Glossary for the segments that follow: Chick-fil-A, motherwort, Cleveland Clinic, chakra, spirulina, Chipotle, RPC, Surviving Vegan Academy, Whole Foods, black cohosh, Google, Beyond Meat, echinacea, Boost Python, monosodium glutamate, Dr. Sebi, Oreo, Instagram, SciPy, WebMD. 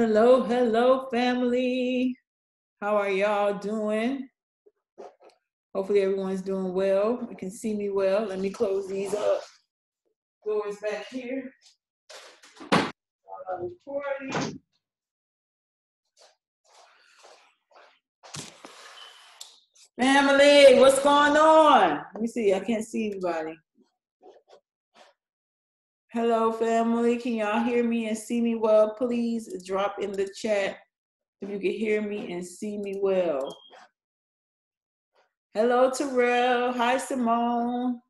Hello, hello, family. How are y'all doing? Hopefully everyone's doing well. You can see me well. Let me close these up. Doors back here. Recording. Family, what's going on? Let me see. I can't see anybody. Hello, family. Can y'all hear me and see me well? Please drop in the chat if you can hear me and see me well. Hello, Terrell. Hi, Simone.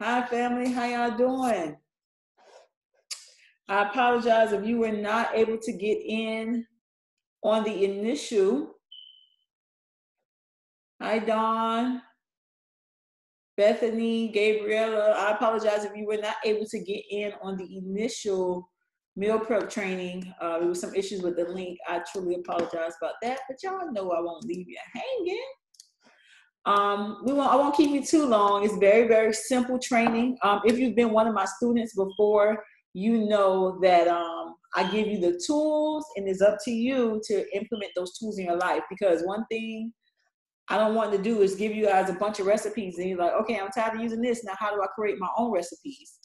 Hi, family. How y'all doing? I apologize if you were not able to get in on the initial. Hi, Dawn. Bethany, Gabriella, I apologize if you were not able to get in on the initial meal prep training. There was some issues with the link. I truly apologize about that, but y'all know I won't leave you hanging. I won't keep you too long. It's very, very simple training. If you've been one of my students before, you know that I give you the tools, and it's up to you to implement those tools in your life, because one thing I don't want to do is give you guys a bunch of recipes and you're like, okay, I'm tired of using this. Now, how do I create my own recipes,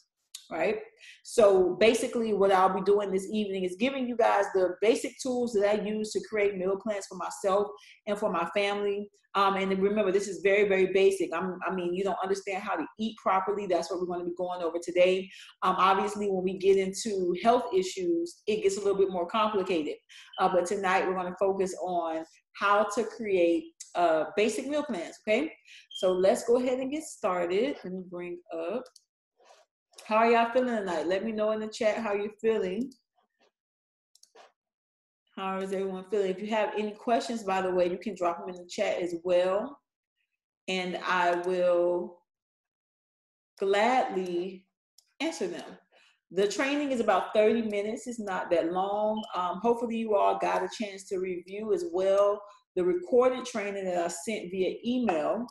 right? So basically what I'll be doing this evening is giving you guys the basic tools that I use to create meal plans for myself and for my family. And remember, this is very, very basic. I mean, you don't understand how to eat properly. That's what we're going to be going over today. Obviously, when we get into health issues, it gets a little bit more complicated. But tonight, we're going to focus on how to create basic meal plans, okay? So let's go ahead and get started. Let me bring up. How are y'all feeling tonight? Let me know in the chat how you're feeling. How is everyone feeling? If you have any questions, by the way, you can drop them in the chat as well. And I will gladly answer them. The training is about 30 minutes. It's not that long. Hopefully you all got a chance to review as well the recorded training that I sent via email.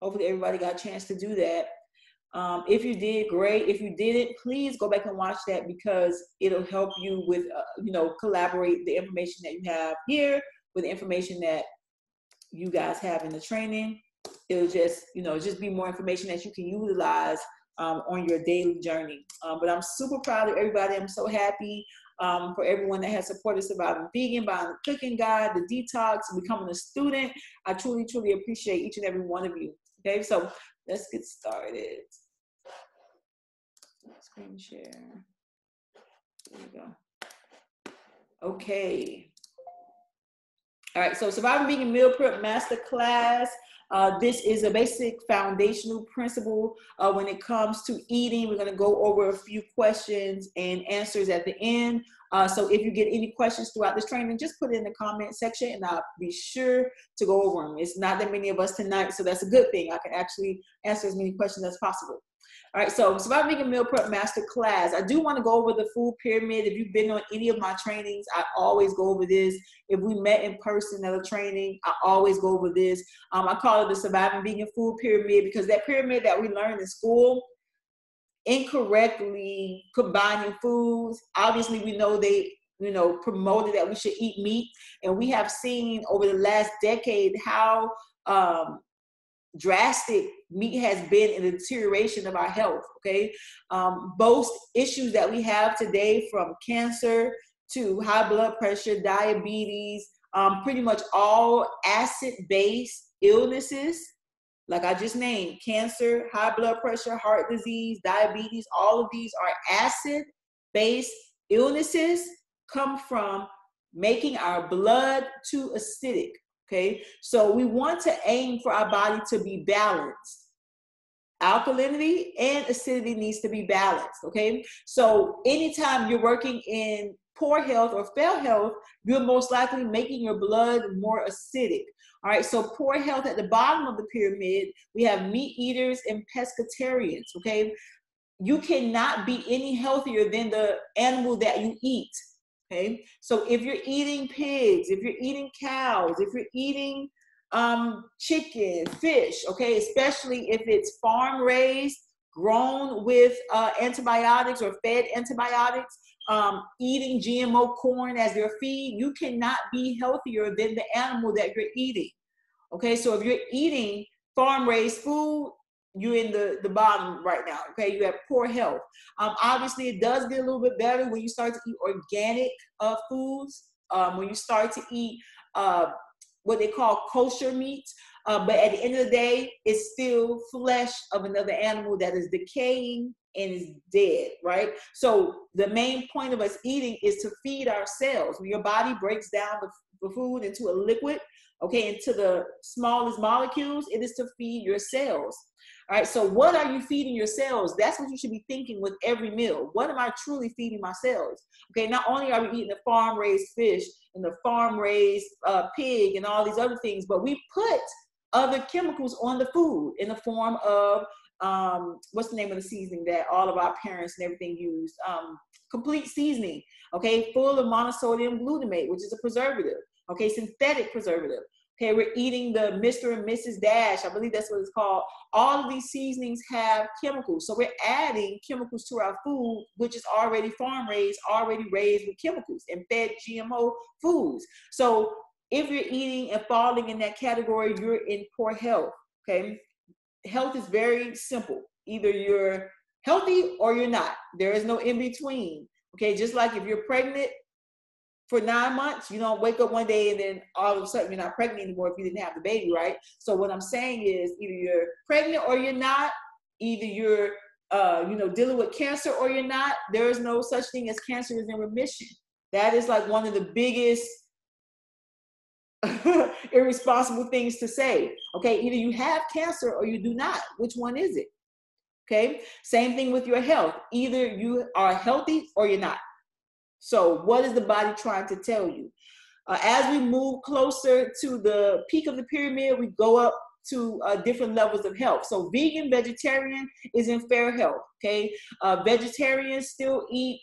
Hopefully everybody got a chance to do that. If you did, great. If you didn't, please go back and watch that, because it'll help you with, collaborate the information that you have here with the information that you guys have in the training. It'll just, just be more information that you can utilize on your daily journey. But I'm super proud of everybody. I'm so happy for everyone that has supported Surviving Vegan, buying the cooking guide, the detox, becoming a student. I truly, truly appreciate each and every one of you. Okay, so let's get started. Screen share. There we go. Okay. All right, so Surviving Vegan Meal Prep Masterclass. This is a basic foundational principle when it comes to eating. We're going to go over a few questions and answers at the end. So if you get any questions throughout this training, just put it in the comment section and I'll be sure to go over them. It's not that many of us tonight, so that's a good thing. I can actually answer as many questions as possible. All right, so Surviving Vegan Meal Prep Masterclass. I do want to go over the food pyramid. If you've been on any of my trainings, I always go over this. If we met in person at a training, I always go over this. I call it the Surviving Vegan Food Pyramid, because that pyramid that we learned in school, incorrectly combining foods, obviously we know they promoted that we should eat meat. And we have seen over the last decade how drastic meat has been in the deterioration of our health, okay? Both issues that we have today, from cancer to high blood pressure, diabetes, pretty much all acid-based illnesses, like I just named, cancer, high blood pressure, heart disease, diabetes, all of these are acid-based illnesses, come from making our blood too acidic. Okay, so we want to aim for our body to be balanced. Alkalinity and acidity needs to be balanced, okay? So anytime you're working in poor health or failed health, you're most likely making your blood more acidic. All right, so poor health at the bottom of the pyramid, we have meat eaters and pescatarians, okay? You cannot be any healthier than the animal that you eat. Okay, so if you're eating pigs, if you're eating cows, if you're eating chicken, fish, okay, especially if it's farm raised, grown with antibiotics or fed antibiotics, eating GMO corn as their feed, you cannot be healthier than the animal that you're eating. Okay, so if you're eating farm-raised food, you're in the bottom right now, okay? You have poor health. Obviously, it does get a little bit better when you start to eat organic foods, when you start to eat what they call kosher meats, but at the end of the day, it's still flesh of another animal that is decaying and is dead, right? So the main point of us eating is to feed ourselves. When your body breaks down the food into a liquid, okay, into the smallest molecules, it is to feed your cells. All right, so what are you feeding your cells? That's what you should be thinking with every meal. What am I truly feeding my cells? Okay, not only are we eating the farm-raised fish and the farm-raised pig and all these other things, but we put other chemicals on the food in the form of, what's the name of the seasoning that all of our parents and everything used? Complete seasoning, okay, full of monosodium glutamate, which is a preservative. Okay, synthetic preservative. Okay, we're eating the Mr. and Mrs. Dash. I believe that's what it's called. All of these seasonings have chemicals. So we're adding chemicals to our food, which is already farm-raised, already raised with chemicals and fed GMO foods. So if you're eating and falling in that category, you're in poor health, okay? Health is very simple. Either you're healthy or you're not. There is no in-between, okay? Just like if you're pregnant, for 9 months, you don't wake up one day and then all of a sudden you're not pregnant anymore if you didn't have the baby, right? So what I'm saying is either you're pregnant or you're not, either you're, you know, dealing with cancer or you're not. There is no such thing as cancer is in remission. That is like one of the biggest irresponsible things to say, okay? Either you have cancer or you do not. Which one is it, okay? Same thing with your health. Either you are healthy or you're not. So what is the body trying to tell you? As we move closer to the peak of the pyramid, we go up to different levels of health. So vegan, vegetarian is in fair health, okay? Vegetarians still eat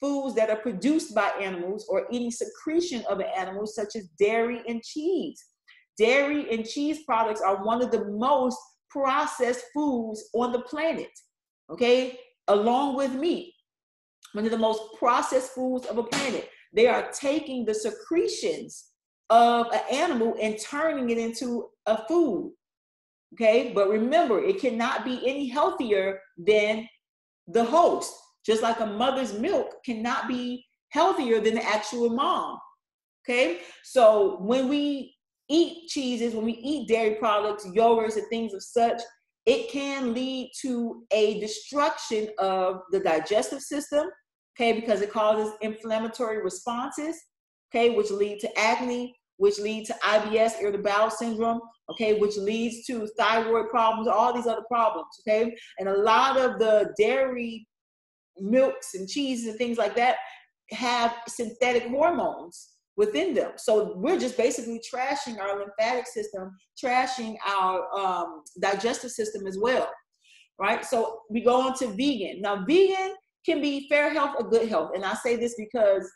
foods that are produced by animals or eating secretion of animals such as dairy and cheese. Dairy and cheese products are one of the most processed foods on the planet, okay? Along with meat. One of the most processed foods of a planet. They are taking the secretions of an animal and turning it into a food, okay? But remember, it cannot be any healthier than the host, just like a mother's milk cannot be healthier than the actual mom, okay? So when we eat cheeses, when we eat dairy products, yogurts, and things of such, it can lead to a destruction of the digestive system, okay, because it causes inflammatory responses, okay, which lead to acne, which lead to IBS, irritable bowel syndrome, okay, which leads to thyroid problems, all these other problems, okay? And a lot of the dairy milks and cheeses and things like that have synthetic hormones within them. So we're just basically trashing our lymphatic system, trashing our digestive system as well, right? So we go on to vegan. Now, vegan can be fair health or good health. And I say this because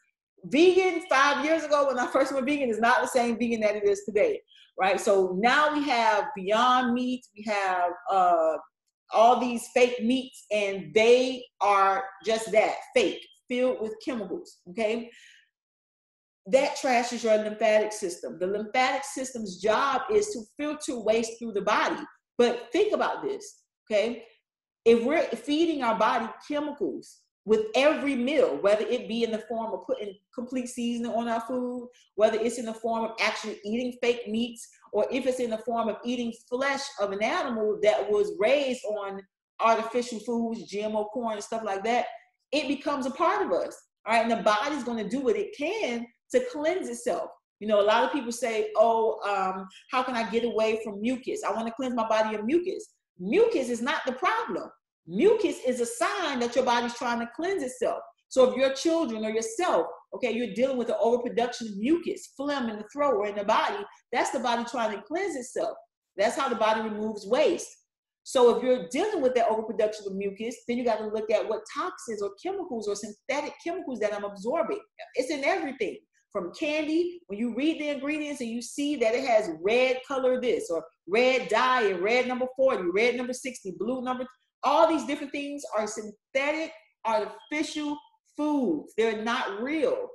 vegan 5 years ago when I first went vegan is not the same vegan that it is today, right? So now we have Beyond Meat, we have all these fake meats, and they are just that, fake, filled with chemicals, okay? That trashes your lymphatic system. The lymphatic system's job is to filter waste through the body. But think about this, okay? If we're feeding our body chemicals with every meal, whether it be in the form of putting complete seasoning on our food, whether it's in the form of actually eating fake meats, or if it's in the form of eating flesh of an animal that was raised on artificial foods, GMO corn and stuff like that, it becomes a part of us, all right? And the body's gonna do what it can to cleanse itself. You know, a lot of people say, oh, how can I get away from mucus? I want to cleanse my body of mucus. Mucus is not the problem. Mucus is a sign that your body's trying to cleanse itself. So if your children or yourself, okay, you're dealing with the overproduction of mucus, phlegm in the throat or in the body, that's the body trying to cleanse itself. That's how the body removes waste. So if you're dealing with that overproduction of mucus, then you got to look at what toxins or chemicals or synthetic chemicals that I'm absorbing. It's in everything. From candy, when you read the ingredients and you see that it has red color this, or red dye and red number 40, red number 60, blue number, all these different things are synthetic, artificial, foods. They're not real.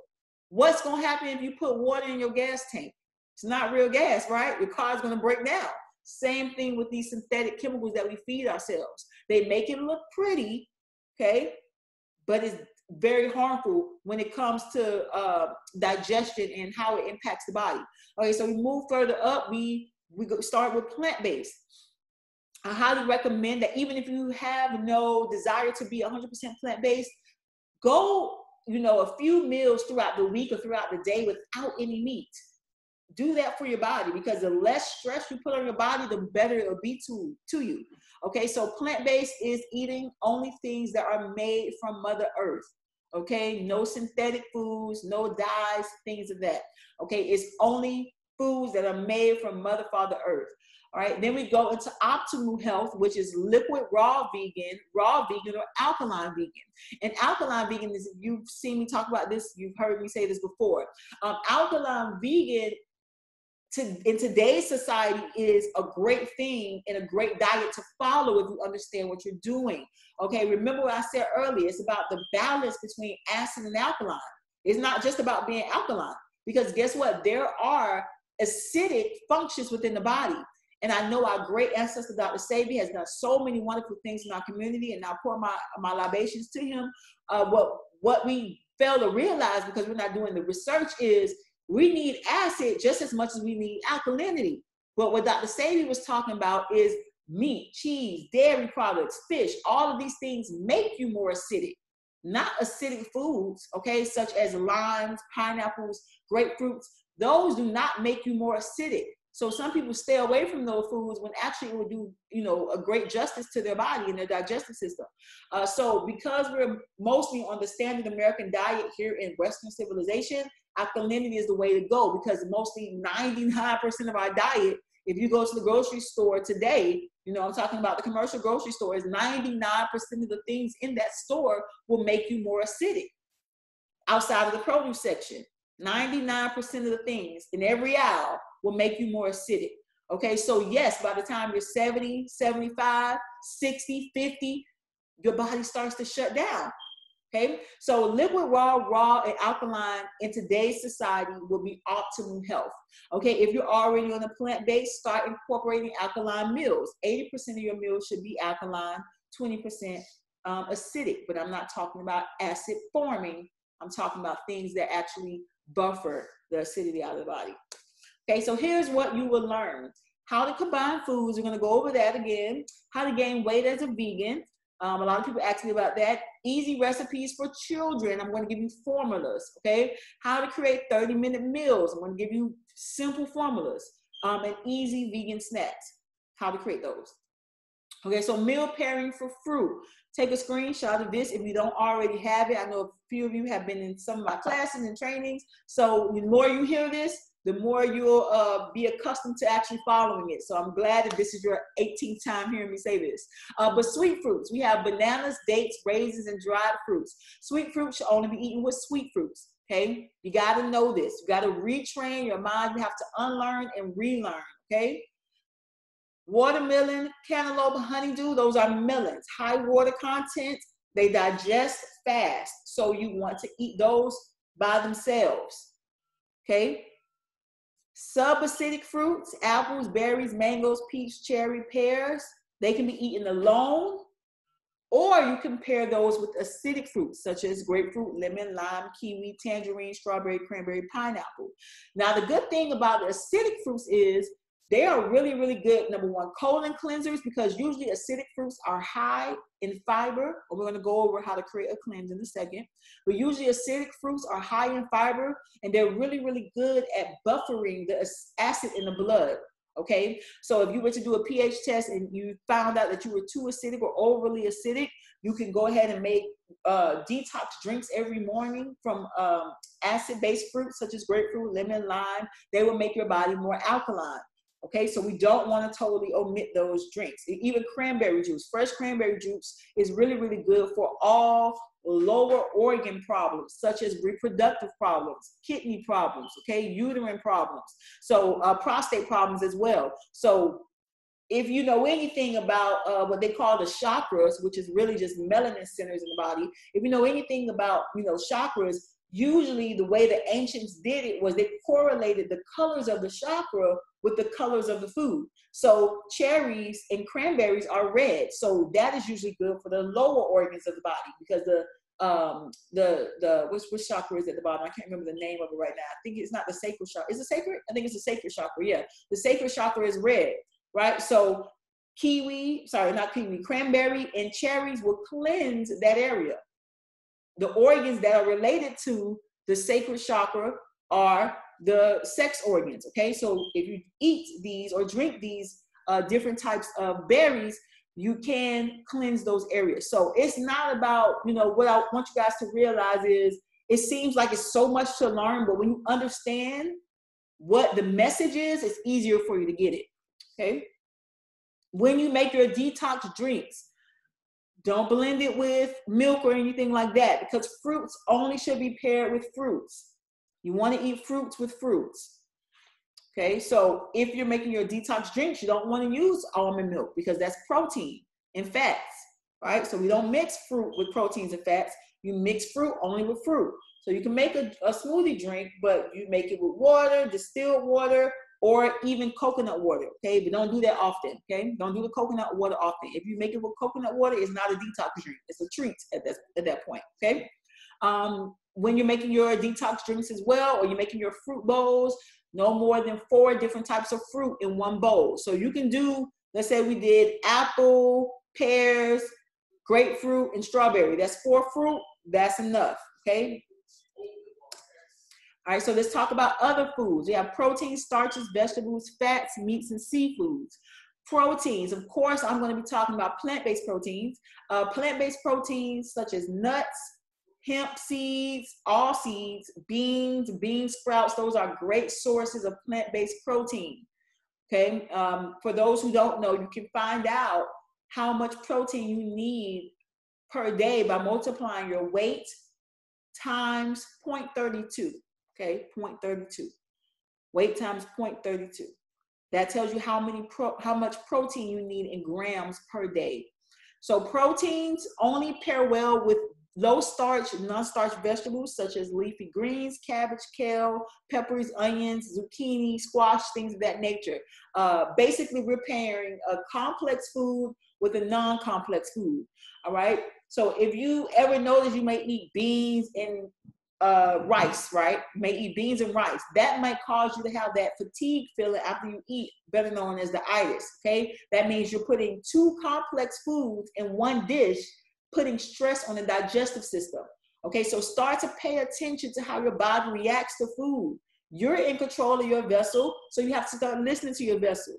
What's going to happen if you put water in your gas tank? It's not real gas, right? Your car's going to break down. Same thing with these synthetic chemicals that we feed ourselves. They make it look pretty, okay? But it's very harmful when it comes to digestion and how it impacts the body. Okay, so we move further up. We start with plant-based. I highly recommend that even if you have no desire to be 100% plant-based, go, you know, a few meals throughout the week or throughout the day without any meat. Do that for your body, because the less stress you put on your body, the better it'll be to you. Okay, so plant-based is eating only things that are made from Mother Earth. Okay, no synthetic foods, no dyes, things of that. Okay, it's only foods that are made from Mother Father Earth. All right, then we go into optimal health, which is liquid raw vegan, or alkaline vegan. And alkaline vegan is, you've seen me talk about this, you've heard me say this before. Alkaline vegan in today's society is a great thing and a great diet to follow if you understand what you're doing. Okay, remember what I said earlier, it's about the balance between acid and alkaline. It's not just about being alkaline, because guess what? There are acidic functions within the body. And I know our great ancestor, Dr. Sebi, has done so many wonderful things in our community, and I pour my libations to him. What we fail to realize, because we're not doing the research, is we need acid just as much as we need alkalinity. But what Dr. Sebi was talking about is meat, cheese, dairy products, fish, all of these things make you more acidic. Not acidic foods, okay, such as limes, pineapples, grapefruits. Those do not make you more acidic. So some people stay away from those foods when actually it would do, you know, a great justice to their body and their digestive system. So because we're mostly on the standard American diet here in Western civilization, alkalinity is the way to go, because mostly 99% of our diet, if you go to the grocery store today, you know, I'm talking about the commercial grocery stores, 99% of the things in that store will make you more acidic. Outside of the produce section, 99% of the things in every aisle will make you more acidic. Okay, so yes, by the time you're 70, 75, 60, 50, your body starts to shut down. Okay, so liquid raw, and alkaline in today's society will be optimum health. Okay, if you're already on a plant-based, start incorporating alkaline meals. 80% of your meals should be alkaline, 20% acidic, but I'm not talking about acid forming. I'm talking about things that actually buffer the acidity out of the body. Okay, so here's what you will learn. How to combine foods, we're gonna go over that again. How to gain weight as a vegan. A lot of people ask me about that. Easy recipes for children, I'm gonna give you formulas, okay? How to create 30-minute meals, I'm gonna give you simple formulas. And easy vegan snacks, how to create those. Okay, so meal pairing for fruit. Take a screenshot of this if you don't already have it. I know a few of you have been in some of my classes and trainings, so the more you hear this, the more you'll be accustomed to actually following it. So I'm glad that this is your 18th time hearing me say this. But sweet fruits, we have bananas, dates, raisins, and dried fruits. Sweet fruits should only be eaten with sweet fruits, okay? You gotta know this. You gotta retrain your mind. You have to unlearn and relearn, okay? Watermelon, cantaloupe, honeydew, those are melons. High water content, they digest fast. So you want to eat those by themselves, okay? Subacidic fruits, apples, berries, mangoes, peach, cherry, pears, they can be eaten alone, or you can pair those with acidic fruits such as grapefruit, lemon, lime, kiwi, tangerine, strawberry, cranberry, pineapple. Now, the good thing about the acidic fruits is they are really, really good, number one, colon cleansers, because usually acidic fruits are high in fiber. We're going to go over how to create a cleanse in a second. But usually acidic fruits are high in fiber, and they're really, really good at buffering the acid in the blood, okay? So if you were to do a pH test and you found out that you were too acidic or overly acidic, you can go ahead and make detox drinks every morning from acid-based fruits such as grapefruit, lemon, lime. They will make your body more alkaline. Okay, so we don't want to totally omit those drinks. Even cranberry juice, fresh cranberry juice is really, really good for all lower organ problems, such as reproductive problems, kidney problems, okay, uterine problems, so prostate problems as well. So If you know anything about what they call the chakras, which is really just melanin centers in the body, if you know anything about, you know, chakras, usually the way the ancients did it was they correlated the colors of the chakra with the colors of the food. So cherries and cranberries are red. So that is usually good for the lower organs of the body, because which chakra is at the bottom? I can't remember the name of it right now. I think it's not the sacral chakra. Is it sacred? I think it's the sacral chakra. Yeah. The sacral chakra is red, right? So cranberry and cherries will cleanse that area. The organs that are related to the sacral chakra are the sex organs, okay? So if you eat these or drink these different types of berries, you can cleanse those areas. So it's not about, you know, what I want you guys to realize is it seems like it's so much to learn, but when you understand what the message is, it's easier for you to get it, okay? When you make your detox drinks, don't blend it with milk or anything like that, because fruits only should be paired with fruits. You want to eat fruits with fruits. Okay, so if you're making your detox drinks, you don't want to use almond milk because that's protein and fats, right? So we don't mix fruit with proteins and fats. You mix fruit only with fruit. So you can make a smoothie drink, but you make it with water, distilled water, or even coconut water, okay? But don't do that often, okay? Don't do the coconut water often. If you make it with coconut water, it's not a detox drink. It's a treat at that point, okay? When you're making your detox drinks as well, or you're making your fruit bowls, no more than 4 different types of fruit in one bowl. So you can do, let's say we did apple, pears, grapefruit, and strawberry. That's 4 fruit. That's enough, okay? All right, so let's talk about other foods. We have proteins, starches, vegetables, fats, meats, and seafoods. Proteins, of course, I'm going to be talking about plant-based proteins. Plant-based proteins such as nuts, hemp seeds, all seeds, beans, bean sprouts, those are great sources of plant-based protein. Okay, for those who don't know, you can find out how much protein you need per day by multiplying your weight times 0.32. Okay, 0.32. Weight times 0.32. That tells you how much protein you need in grams per day. So proteins only pair well with low starch, non-starch vegetables such as leafy greens, cabbage, kale, peppers, onions, zucchini, squash, things of that nature. Basically, we're pairing a complex food with a non-complex food. All right. So if you ever notice, you may eat beans and rice, right? May eat beans and rice. That might cause you to have that fatigue feeling after you eat, better known as the itis, okay? That means you're putting 2 complex foods in one dish, putting stress on the digestive system, okay? So start to pay attention to how your body reacts to food. You're in control of your vessel, so you have to start listening to your vessel,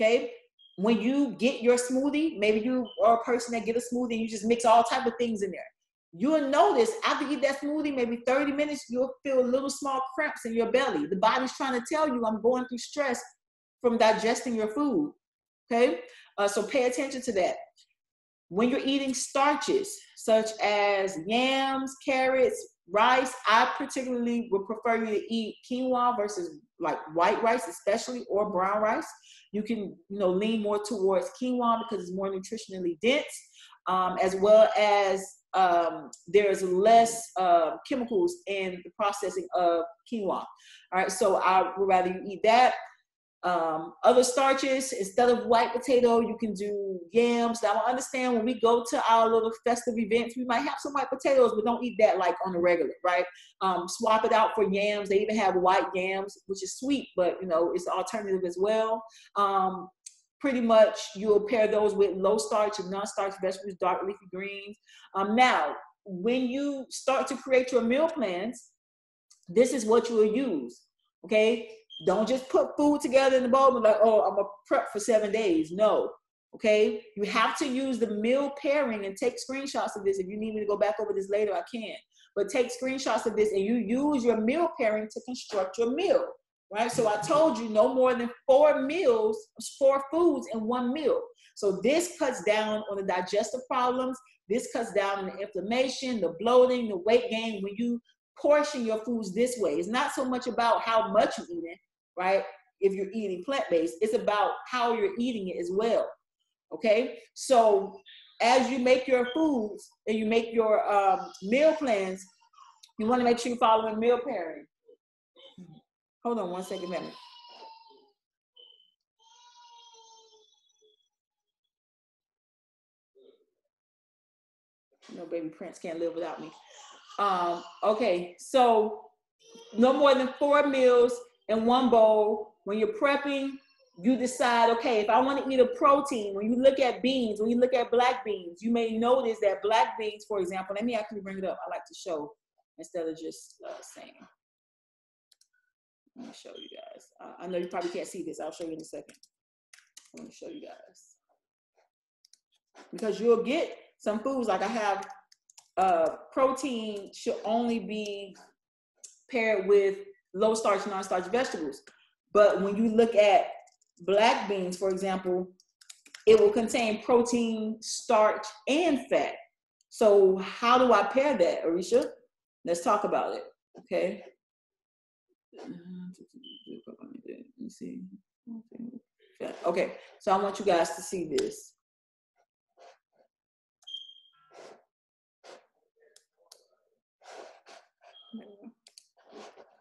okay? When you get your smoothie, maybe you are a person that get a smoothie and you just mix all type of things in there. You'll notice after you eat that smoothie, maybe 30 minutes, you'll feel little small cramps in your belly. The body's trying to tell you, I'm going through stress from digesting your food, okay? So pay attention to that. When you're eating starches, such as yams, carrots, rice, I particularly would prefer you to eat quinoa versus like white rice, especially, or brown rice. You can, you know, lean more towards quinoa because it's more nutritionally dense, as well as there's less chemicals in the processing of quinoa. All right, so I would rather you eat that. Other starches, instead of white potato, you can do yams. Now, I understand when we go to our little festive events, we might have some white potatoes, but don't eat that like on the regular, right? Swap it out for yams. They even have white yams, which is sweet, but, you know, it's an alternative as well. Pretty much you'll pair those with low starch and non-starch vegetables, dark leafy greens. Now, when you start to create your meal plans, this is what you will use, okay? Don't just put food together in the bowl and like, oh, I'm going to prep for 7 days. No, okay? You have to use the meal pairing and take screenshots of this. If you need me to go back over this later, I can. But take screenshots of this and you use your meal pairing to construct your meal. Right, so I told you no more than 4 foods in one meal. So this cuts down on the digestive problems. This cuts down on the inflammation, the bloating, the weight gain. When you portion your foods this way, it's not so much about how much you're eating, right? if you're eating plant-based. It's about how you're eating it as well, okay? So as you make your foods and you make your meal plans, you want to make sure you're following meal pairing. Hold on one second, ma'am. No baby Prince can't live without me. Okay, so no more than 4 meals in one bowl. When you're prepping, you decide, okay, if I want to eat a protein, when you look at beans, when you look at black beans, you may notice that black beans, for example, let me actually bring it up. I like to show instead of just saying. I'm going to show you guys. I know you probably can't see this. I'll show you in a second. I'm going to show you guys. Because you'll get some foods, like I have protein should only be paired with low starch, non-starch vegetables. But when you look at black beans, for example, it will contain protein, starch, and fat. So how do I pair that, Arisha? Let's talk about it, okay? Okay, so I want you guys to see this.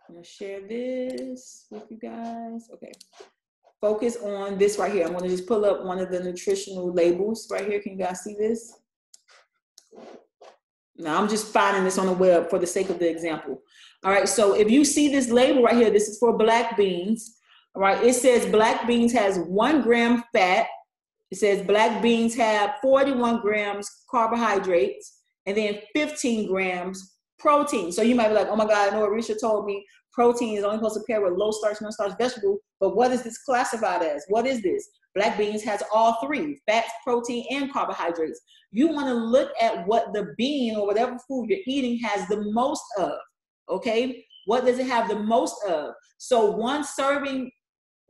I'm gonna share this with you guys. Okay, focus on this right here. I'm gonna just pull up one of the nutritional labels right here. Can you guys see this? Now, I'm just finding this on the web for the sake of the example. All right, so if you see this label right here, this is for black beans. All right, it says black beans has 1 gram fat. It says black beans have 41 grams carbohydrates and then 15 grams protein. So you might be like, oh my God, I know Arisha told me protein is only supposed to pair with low starch, no starch vegetable, but what is this classified as? What is this? Black beans has all three, fats, protein, and carbohydrates. You want to look at what the bean or whatever food you're eating has the most of, okay? What does it have the most of? So 1 serving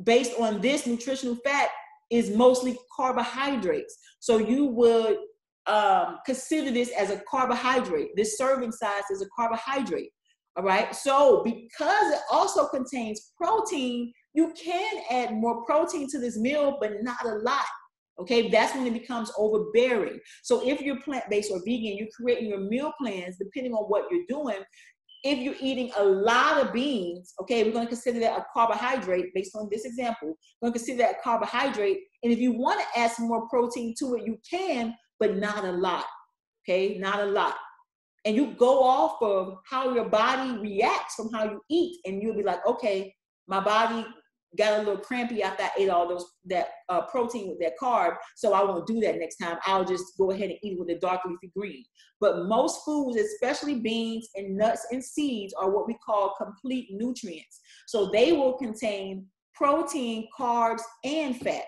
based on this nutritional fat is mostly carbohydrates. So you would consider this as a carbohydrate. This serving size is a carbohydrate, all right? So because it also contains protein, you can add more protein to this meal, but not a lot, okay? That's when it becomes overbearing. So if you're plant-based or vegan, you're creating your meal plans depending on what you're doing. If you're eating a lot of beans, okay, we're gonna consider that a carbohydrate based on this example. We're gonna consider that a carbohydrate. And if you wanna add some more protein to it, you can, but not a lot, okay? Not a lot. And you go off of how your body reacts from how you eat, and you'll be like, okay, my body got a little crampy after I ate all those that protein with that carb, so I won't do that next time. I'll just go ahead and eat with the dark leafy green. But most foods, especially beans and nuts and seeds, are what we call complete nutrients. So they will contain protein, carbs, and fat.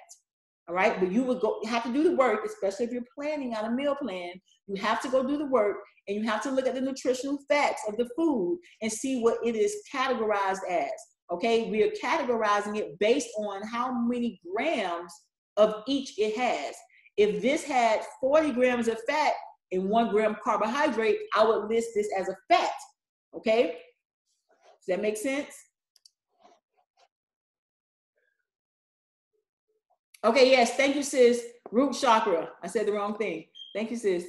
All right, but you would have to do the work, especially if you're planning out a meal plan. You have to go do the work, and you have to look at the nutritional facts of the food and see what it is categorized as. Okay, we are categorizing it based on how many grams of each it has. If this had 40 grams of fat and 1 gram carbohydrate, I would list this as a fat, okay? Does that make sense? Okay, yes, thank you, sis. Root chakra, I said the wrong thing. Thank you, sis.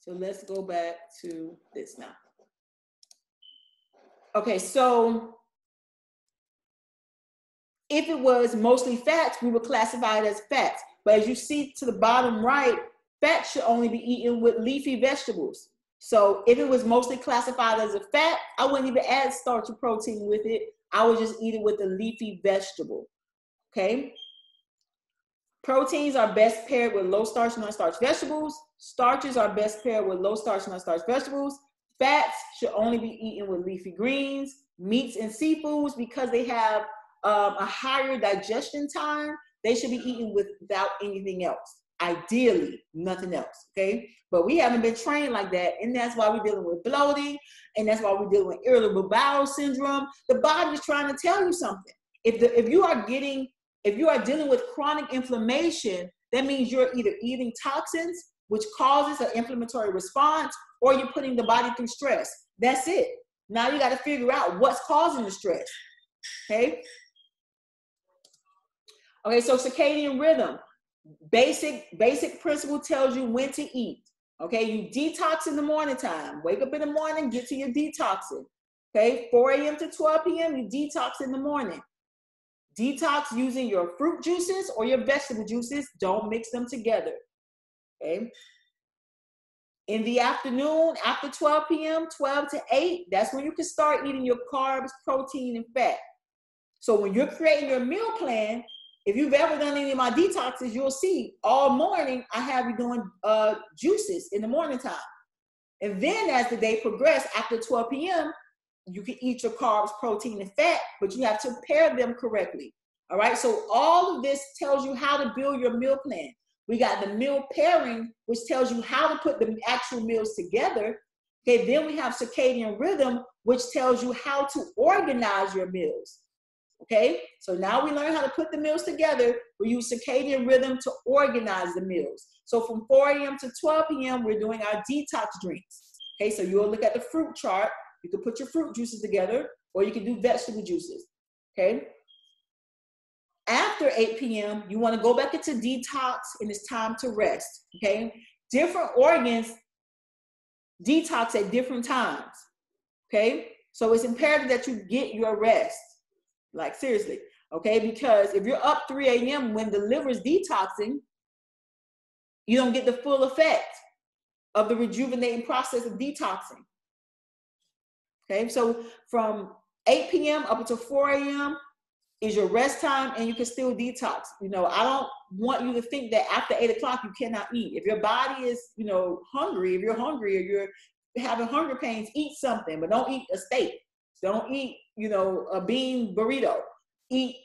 So let's go back to this now. Okay, so if it was mostly fats, we would classify it as fats. But as you see to the bottom right, fat should only be eaten with leafy vegetables. So if it was mostly classified as a fat, I wouldn't even add starch or protein with it. I would just eat it with a leafy vegetable, okay? Proteins are best paired with low starch, non-starch vegetables. Starches are best paired with low starch, non-starch vegetables. Fats should only be eaten with leafy greens. Meats and seafoods, because they have a higher digestion time, they should be eaten without anything else. Ideally, nothing else, okay? But we haven't been trained like that, and that's why we're dealing with bloating, and that's why we're dealing with irritable bowel syndrome. The body is trying to tell you something. If you are dealing with chronic inflammation, That means you're either eating toxins, which causes an inflammatory response, or you're putting the body through stress. That's it. Now you got to figure out what's causing the stress, okay? Okay, so circadian rhythm. Basic principle tells you when to eat, okay? You detox in the morning time. Wake up in the morning, get to your detoxing, okay? 4 a.m. to 12 p.m., you detox in the morning. Detox using your fruit juices or your vegetable juices. Don't mix them together, okay? In the afternoon, after 12 p.m., 12 to 8, that's when you can start eating your carbs, protein, and fat. So when you're creating your meal plan, if you've ever done any of my detoxes, you'll see all morning I have you doing juices in the morning time. And then as the day progresses, after 12 p.m., you can eat your carbs, protein, and fat, but you have to pair them correctly, all right? So all of this tells you how to build your meal plan. We got the meal pairing, which tells you how to put the actual meals together. Okay, then we have circadian rhythm, which tells you how to organize your meals. Okay, so now we learn how to put the meals together. We use circadian rhythm to organize the meals. So from 4 a.m. to 12 p.m., we're doing our detox drinks. Okay, so you'll look at the fruit chart. You can put your fruit juices together, or you can do vegetable juices. Okay. After 8 p.m., you want to go back into detox, and it's time to rest, okay? Different organs detox at different times, okay? So it's imperative that you get your rest, like seriously, okay? Because if you're up 3 a.m. when the liver is detoxing, you don't get the full effect of the rejuvenating process of detoxing, okay? So from 8 p.m. up until 4 a.m., is your rest time, and you can still detox. You know, I don't want you to think that after 8 o'clock you cannot eat. If your body is, you know, hungry, if you're hungry or you're having hunger pains, eat something, but don't eat a steak. Don't eat, you know, a bean burrito. Eat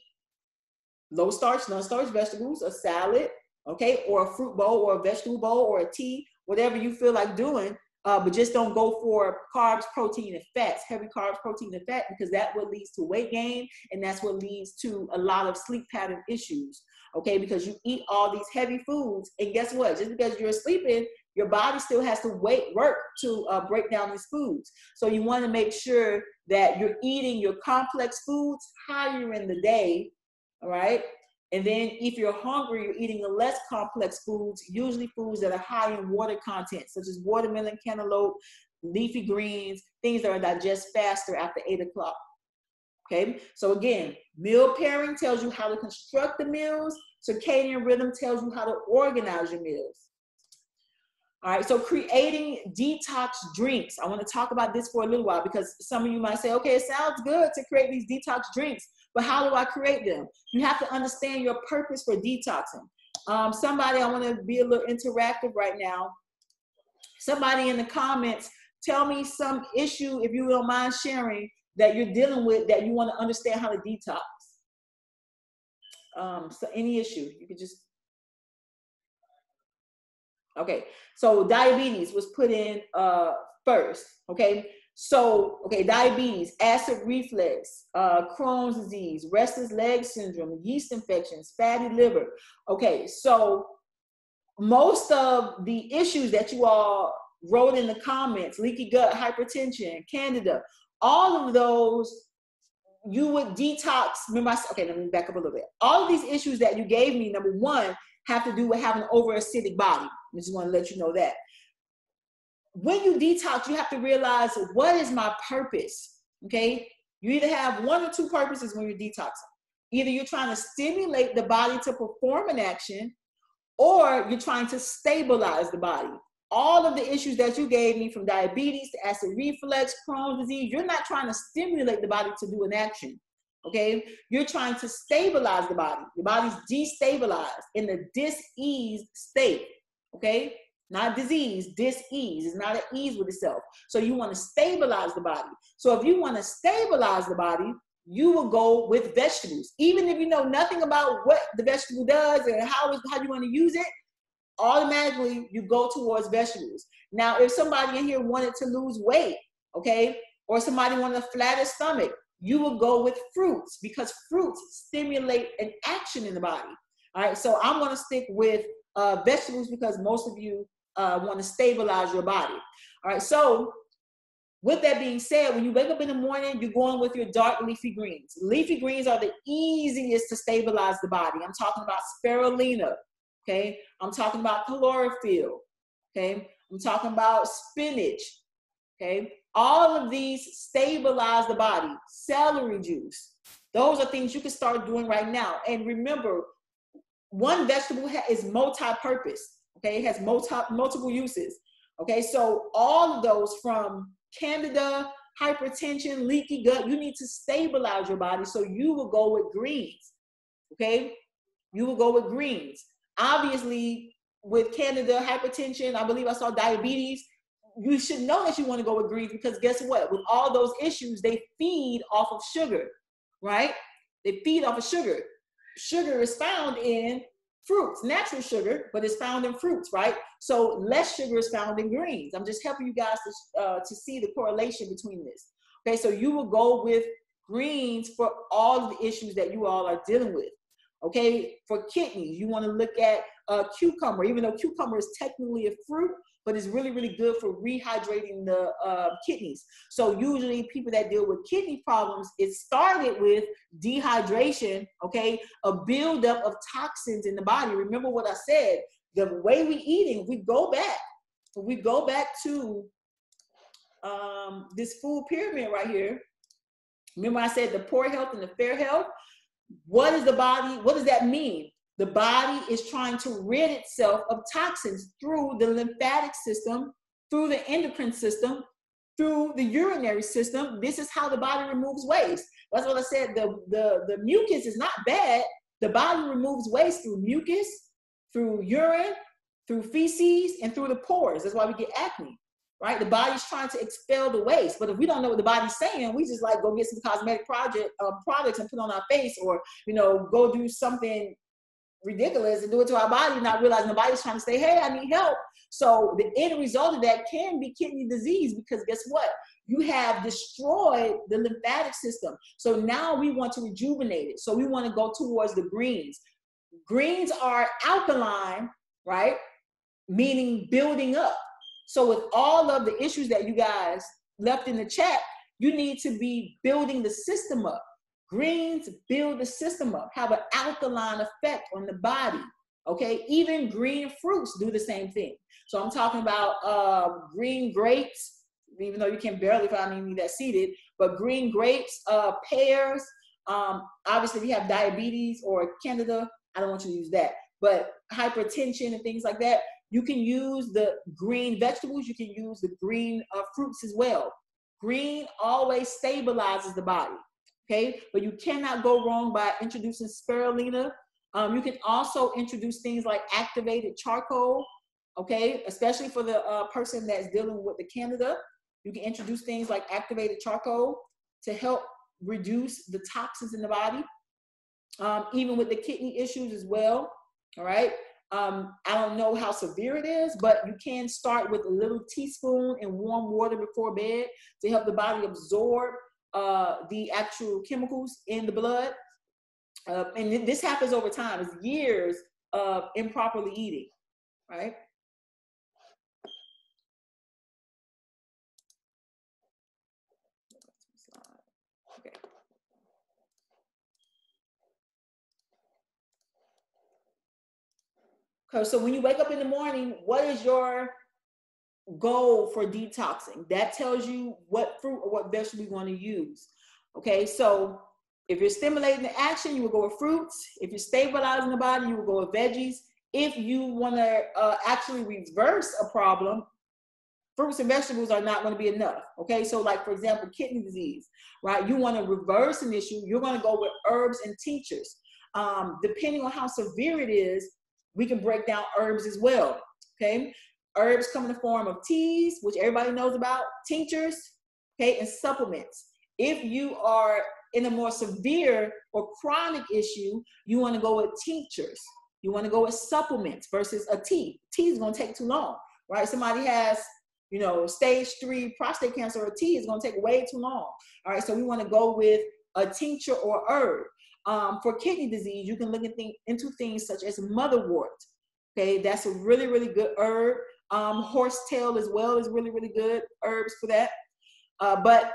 low starch, non-starch vegetables, a salad, okay, or a fruit bowl or a vegetable bowl or a tea, whatever you feel like doing, but just don't go for carbs, protein, and fats, heavy carbs, protein, and fat, because that what leads to weight gain, and that's what leads to a lot of sleep pattern issues, okay? Because you eat all these heavy foods, and guess what? Just because you're sleeping, your body still has to work to break down these foods. So you want to make sure that you're eating your complex foods higher in the day, all right? And then if you're hungry, you're eating the less complex foods, usually foods that are high in water content, such as watermelon, cantaloupe, leafy greens, things that are digested faster after 8 o'clock, okay? So again, meal pairing tells you how to construct the meals. Circadian rhythm tells you how to organize your meals. All right, so creating detox drinks. I want to talk about this for a little while because some of you might say, okay, it sounds good to create these detox drinks, but how do I create them? You have to understand your purpose for detoxing. Somebody, I want to be a little interactive right now. Somebody in the comments, tell me some issue, if you don't mind sharing, that you're dealing with that you want to understand how to detox. So any issue, you could just... Okay, so diabetes was put in first, okay? So, okay, diabetes, acid reflux, Crohn's disease, restless leg syndrome, yeast infections, fatty liver. Okay, so most of the issues that you all wrote in the comments, leaky gut, hypertension, candida, all of those, you would detox. Remember, okay, let me back up a little bit. All of these issues that you gave me, number one, have to do with having an over-acidic body. I just want to let you know that. When you detox, you have to realize, what is my purpose, okay? You either have one or two purposes when you're detoxing. Either you're trying to stimulate the body to perform an action, or you're trying to stabilize the body. All of the issues that you gave me, from diabetes to acid reflux, Crohn's disease, you're not trying to stimulate the body to do an action, okay? You're trying to stabilize the body. Your body's destabilized in a dis-eased state, okay? Not disease, dis-ease. It's not at ease with itself. So you want to stabilize the body. So if you want to stabilize the body, you will go with vegetables. Even if you know nothing about what the vegetable does and how you want to use it, automatically you go towards vegetables. Now, if somebody in here wanted to lose weight, okay, or somebody wanted a flatter stomach, you will go with fruits, because fruits stimulate an action in the body. All right, so I'm going to stick with vegetables because most of you want to stabilize your body. All right, so with that being said, when you wake up in the morning, you're going with your dark leafy greens. Leafy greens are the easiest to stabilize the body. I'm talking about spirulina, okay? I'm talking about chlorophyll, okay? I'm talking about spinach, okay? All of these stabilize the body. Celery juice. Those are things you can start doing right now. And remember, one vegetable is multi-purpose, okay? It has multiple uses, okay? So all of those, from candida, hypertension, leaky gut, you need to stabilize your body, so you will go with greens, okay? You will go with greens. Obviously, with candida, hypertension, I believe I saw diabetes, you should know that you want to go with greens because guess what? With all those issues, they feed off of sugar, right? They feed off of sugar. Sugar is found in fruits, natural sugar, but it's found in fruits, right? So less sugar is found in greens. I'm just helping you guys to see the correlation between this. Okay, so you will go with greens for all of the issues that you all are dealing with. Okay, for kidneys, you want to look at cucumber, even though cucumber is technically a fruit, but it's really, really good for rehydrating the kidneys. So usually people that deal with kidney problems, it started with dehydration, okay, a buildup of toxins in the body. Remember what I said, the way we eating, we go back to this food pyramid right here. Remember I said the poor health and the fair health. What is the body? What does that mean? The body is trying to rid itself of toxins through the lymphatic system, through the endocrine system, through the urinary system. This is how the body removes waste. That's what I said. The mucus is not bad. The body removes waste through mucus, through urine, through feces, and through the pores. That's why we get acne, right? The body's trying to expel the waste. But if we don't know what the body's saying, we just like go get some cosmetic products and put on our face, or, you know, go do something ridiculous and do it to our body, not realizing the body's trying to say, hey, I need help. So the end result of that can be kidney disease, because guess what? You have destroyed the lymphatic system. So now we want to rejuvenate it. So we want to go towards the greens. Greens are alkaline, right? Meaning building up. So with all of the issues that you guys left in the chat, you need to be building the system up. Greens build the system up, have an alkaline effect on the body, okay? Even green fruits do the same thing. So I'm talking about green grapes, even though you can barely find any that's seeded, but green grapes, pears. Obviously, if you have diabetes or candida, I don't want you to use that, but hypertension and things like that, you can use the green vegetables, you can use the green fruits as well. Green always stabilizes the body. Okay, but you cannot go wrong by introducing spirulina. You can also introduce things like activated charcoal, okay, especially for the person that's dealing with the candida. You can introduce things like activated charcoal to help reduce the toxins in the body, even with the kidney issues as well, all right? I don't know how severe it is, but you can start with a little teaspoon in warm water before bed to help the body absorb the actual chemicals in the blood. And this happens over time. It's years of improperly eating, right? Okay. Okay, so when you wake up in the morning, what is your goal for detoxing? That tells you what fruit or what vegetable you want to use. Okay, so if you're stimulating the action, you will go with fruits. If you're stabilizing the body, you will go with veggies. If you want to actually reverse a problem, fruits and vegetables are not going to be enough. Okay, so like for example, kidney disease, right? You want to reverse an issue, you're going to go with herbs and tinctures. Depending on how severe it is, we can break down herbs as well. Okay. Herbs come in the form of teas, which everybody knows about, tinctures, okay, and supplements. If you are in a more severe or chronic issue, you want to go with tinctures. You want to go with supplements versus a tea. Tea is going to take too long, right? Somebody has, you know, stage 3 prostate cancer, or tea is going to take way too long. All right, so we want to go with a tincture or herb. For kidney disease, you can look into things such as motherwort, Okay, that's a really, really good herb. Horsetail as well is really, really good herbs for that. But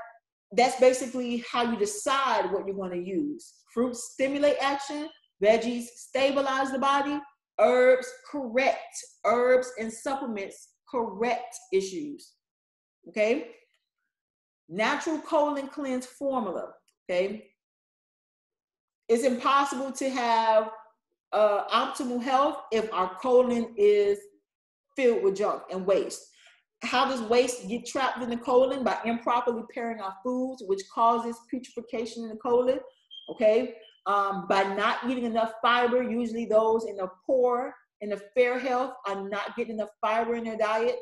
that's basically how you decide what you're going to use. Fruits stimulate action, veggies stabilize the body, herbs correct, herbs and supplements correct issues. Okay, natural colon cleanse formula. Okay, it's impossible to have optimal health if our colon is filled with junk and waste. How does waste get trapped in the colon? By improperly pairing our foods, which causes putrefaction in the colon, okay? By not eating enough fiber. Usually those in the poor, in the fair health, are not getting enough fiber in their diet,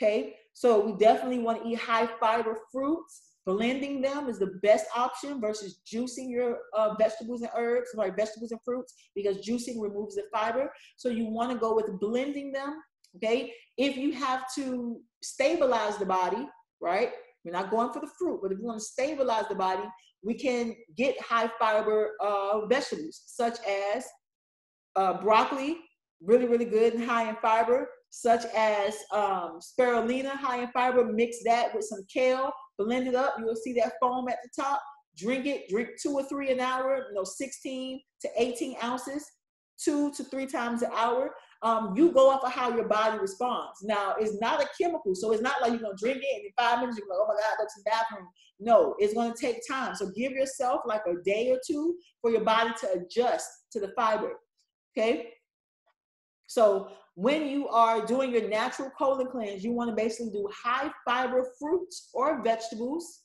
okay? So we definitely want to eat high fiber fruits. Blending them is the best option versus juicing your vegetables and herbs, sorry, vegetables and fruits, because juicing removes the fiber. So you want to go with blending them, okay? If you have to stabilize the body, right? We're not going for the fruit, but if you want to stabilize the body, we can get high fiber vegetables such as broccoli, really, really good and high in fiber, such as spirulina, high in fiber. Mix that with some kale, blend it up. You will see that foam at the top. Drink it, drink 2 or 3 an hour, you know, 16 to 18 ounces, 2 to 3 times an hour. You go off of how your body responds. Now, it's not a chemical, so it's not like you're going to drink it and in 5 minutes you're going to go, oh my God, go to the bathroom. No, it's going to take time. So give yourself like a day or two for your body to adjust to the fiber, okay? So when you are doing your natural colon cleanse, you want to basically do high fiber fruits or vegetables,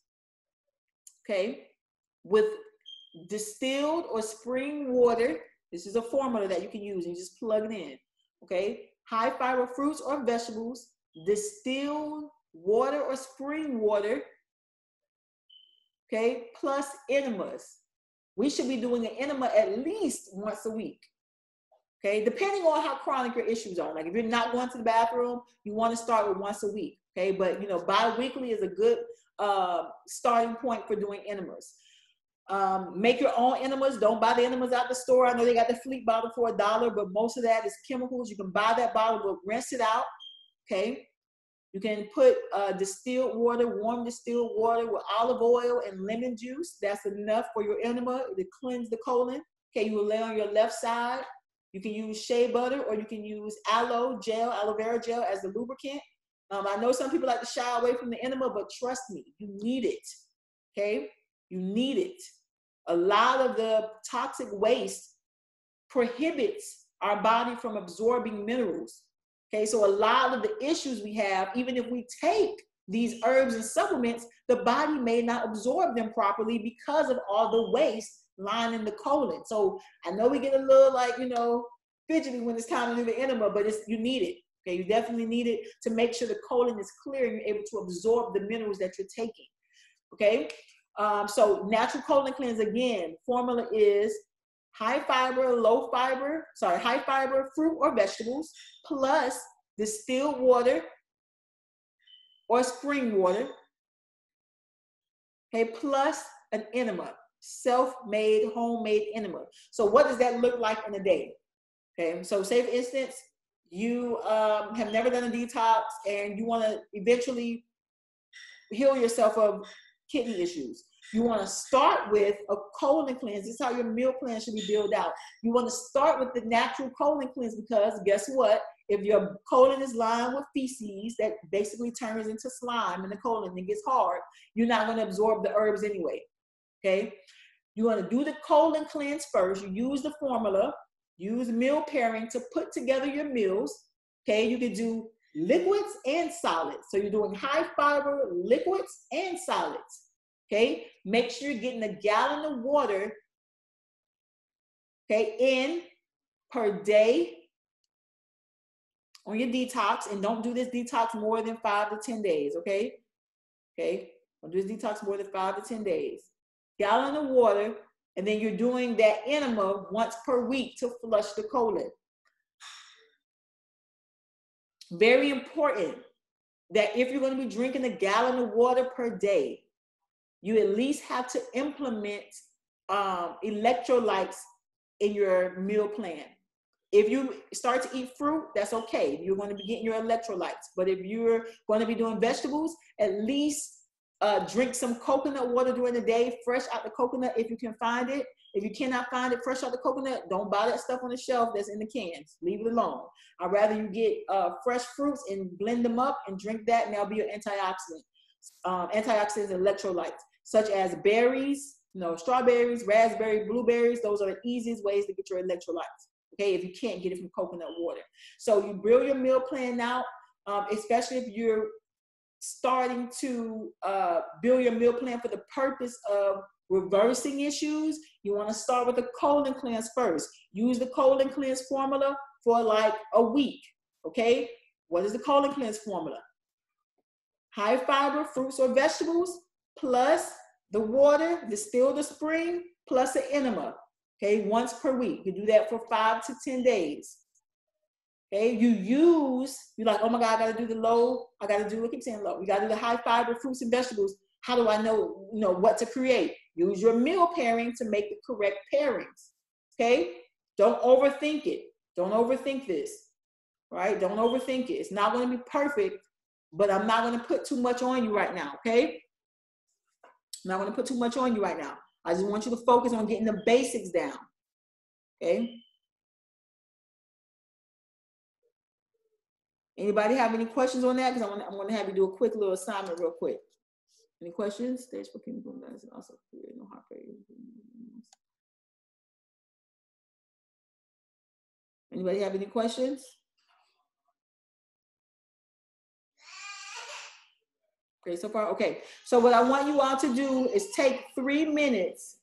okay, with distilled or spring water. This is a formula that you can use and you just plug it in. Okay, high fiber fruits or vegetables, distilled water or spring water, okay, plus enemas. We should be doing an enema at least once a week, okay, depending on how chronic your issues are. Like if you're not going to the bathroom, you want to start with once a week, okay, but you know, bi-weekly is a good starting point for doing enemas. Make your own enemas. Don't buy the enemas out the store. I know they got the Fleet bottle for $1, but most of that is chemicals. You can buy that bottle, but rinse it out, okay? You can put distilled water, warm distilled water with olive oil and lemon juice. That's enough for your enema to cleanse the colon. Okay, you will lay on your left side. You can use shea butter or you can use aloe gel, aloe vera gel as the lubricant. I know some people like to shy away from the enema, but trust me, you need it, okay? You need it. A lot of the toxic waste prohibits our body from absorbing minerals. Okay, so a lot of the issues we have, even if we take these herbs and supplements, the body may not absorb them properly because of all the waste lining the colon. So I know we get a little like, you know, fidgety when it's time to do the enema, but it's, you need it. Okay, you definitely need it to make sure the colon is clear and you're able to absorb the minerals that you're taking. Okay. So natural colon cleanse, again, formula is high fiber, low fiber, sorry, high fiber, fruit or vegetables, plus distilled water or spring water, okay, plus an enema, self-made, homemade enema. So what does that look like in a day? Okay, so say for instance, you have never done a detox and you want to eventually heal yourself of kidney issues. You want to start with a colon cleanse. This is how your meal plan should be built out. You want to start with the natural colon cleanse because guess what? If your colon is lined with feces, that basically turns into slime in the colon and it gets hard, you're not going to absorb the herbs anyway, okay? You want to do the colon cleanse first. You use the formula, use meal pairing to put together your meals, okay? You can do liquids and solids. So you're doing high fiber liquids and solids, okay? Make sure you're getting a gallon of water, okay, in per day on your detox, and don't do this detox more than 5 to 10 days, okay? Okay, don't do this detox more than 5 to 10 days. Gallon of water, and then you're doing that enema once per week to flush the colon. Very important that if you're going to be drinking a gallon of water per day, you at least have to implement electrolytes in your meal plan. If you start to eat fruit, that's okay. If you're going to be getting your electrolytes, but if you're going to be doing vegetables, at least drink some coconut water during the day, fresh out the coconut if you can find it. If you cannot find it fresh out the coconut, don't buy that stuff on the shelf that's in the cans. Leave it alone. I'd rather you get fresh fruits and blend them up and drink that, and that'll be your antioxidant. Antioxidants and electrolytes, such as berries, you know, strawberries, raspberries, blueberries. Those are the easiest ways to get your electrolytes. Okay, if you can't get it from coconut water. So you build your meal plan out, especially if you're starting to build your meal plan for the purpose of reversing issues. You want to start with the colon cleanse first. Use the colon cleanse formula for like a week. Okay, what is the colon cleanse formula? High fiber fruits or vegetables plus the water distilled or spring plus an enema. Okay, once per week. You do that for 5 to 10 days. Okay, you're like, oh my God, I gotta do the low, I gotta do, I keep saying low, you gotta do the high fiber fruits and vegetables. How do I know, you know, what to create? Use your meal pairing to make the correct pairings. Okay, don't overthink it. Don't overthink this, right? Don't overthink it. It's not gonna be perfect, but I'm not gonna put too much on you right now, okay? I'm not gonna put too much on you right now. I just want you to focus on getting the basics down, okay? Anybody have any questions on that? Because I'm gonna have you do a quick little assignment real quick. Any questions? Stage for chemical medicine and also create no heart failure. Anybody have any questions? Okay, so far, okay. So what I want you all to do is take 3 minutes,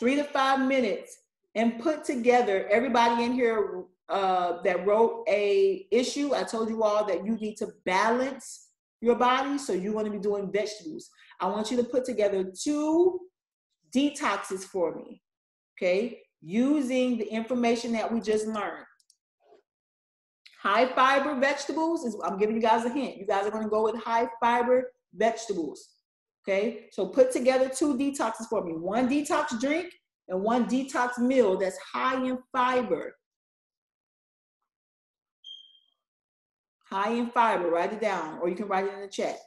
3 to 5 minutes, and put together, everybody in here that wrote a issue, I told you all that you need to balance your body, so you want to be doing vegetables. I want you to put together 2 detoxes for me, okay? Using the information that we just learned. High fiber vegetables is, I'm giving you guys a hint. You guys are going to go with high fiber vegetables. Okay. So put together 2 detoxes for me. 1 detox drink and 1 detox meal that's high in fiber. High in fiber. Write it down, or you can write it in the chat.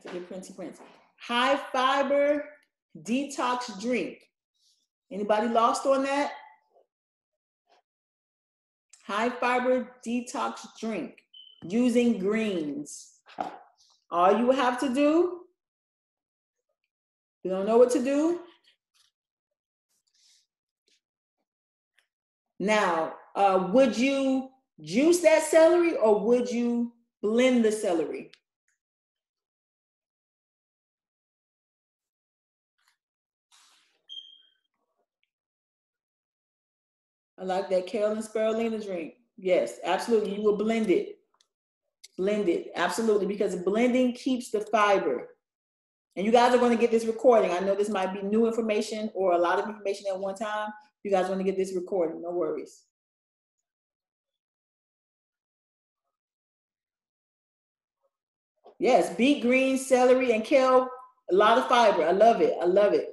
That's a good Prince. High fiber detox drink. Anybody lost on that? High fiber detox drink using greens. All you have to do, you don't know what to do. Now, would you juice that celery or would you blend the celery? I like that Carolyn Spirulina drink. Yes, absolutely. You will blend it. Blend it. Absolutely. Because blending keeps the fiber. And you guys are going to get this recording. I know this might be new information or a lot of information at one time. You guys want to get this recording. No worries. Yes, beet, greens, celery, and kale. A lot of fiber. I love it. I love it.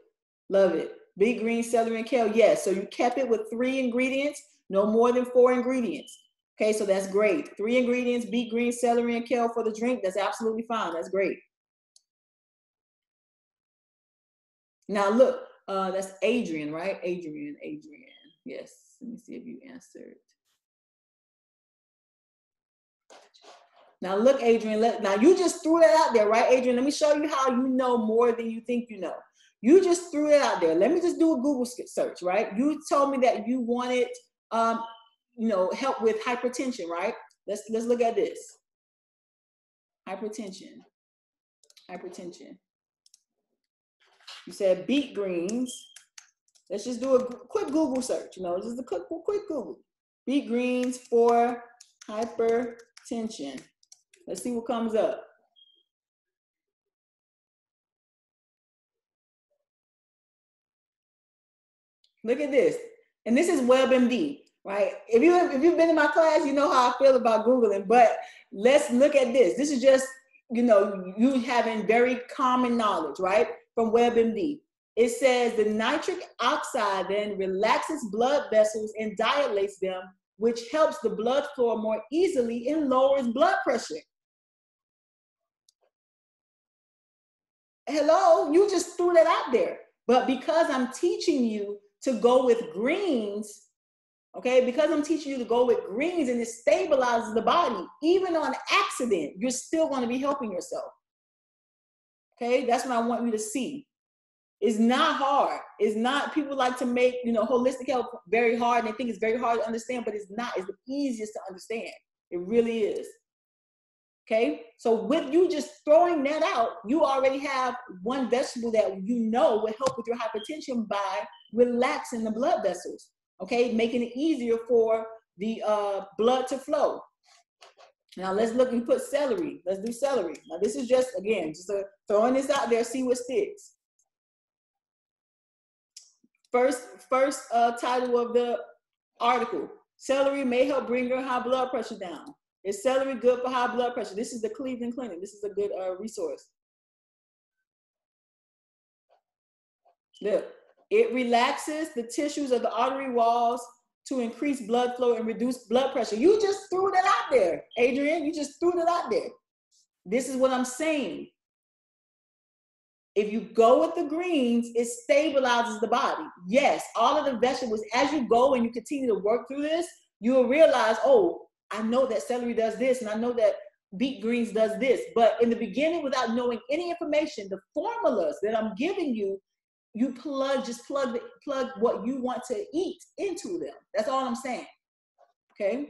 Love it. Big green, celery, and kale, yes. So you kept it with 3 ingredients, no more than 4 ingredients. Okay, so that's great. 3 ingredients, beet, green, celery, and kale for the drink. That's absolutely fine. That's great. Now look, that's Adrian, right? Adrian. Yes, let me see if you answered. Now look, Adrian, now you just threw that out there, right, Adrian? Let me show you how you know more than you think you know. You just threw it out there. Let me just do a Google search, right? You told me that you wanted, you know, help with hypertension, right? Let's look at this. Hypertension. You said beet greens. Let's just do a quick Google search. You know, this is a quick Google. Beet greens for hypertension. Let's see what comes up. Look at this. And this is WebMD, right? If you've been in my class, you know how I feel about Googling, but let's look at this. This is just, you know, you having very common knowledge, right? From WebMD. It says the nitric oxide then relaxes blood vessels and dilates them, which helps the blood flow more easily and lowers blood pressure. Hello, you just threw that out there. But because I'm teaching you to go with greens, okay, because I'm teaching you to go with greens and it stabilizes the body, even on accident, you're still going to be helping yourself. Okay, that's what I want you to see. It's not hard. It's not, people like to make, you know, holistic health very hard, and they think it's very hard to understand, but it's not. It's the easiest to understand. It really is. Okay, so with you just throwing that out, you already have one vegetable that you know will help with your hypertension by relaxing the blood vessels, okay, making it easier for the blood to flow. Now let's look and put celery. Let's do celery. Now this is just, again, just throwing this out there, see what sticks. First title of the article, celery may help bring your high blood pressure down. Is celery good for high blood pressure? This is the Cleveland Clinic. This is a good resource. Look, it relaxes the tissues of the artery walls to increase blood flow and reduce blood pressure. You just threw that out there, Adrian. You just threw that out there. This is what I'm saying. If you go with the greens, it stabilizes the body. Yes, all of the vegetables, as you go and you continue to work through this, you will realize, oh, I know that celery does this, and I know that beet greens does this. But in the beginning, without knowing any information, the formulas that I'm giving you, you plug what you want to eat into them. That's all I'm saying. Okay.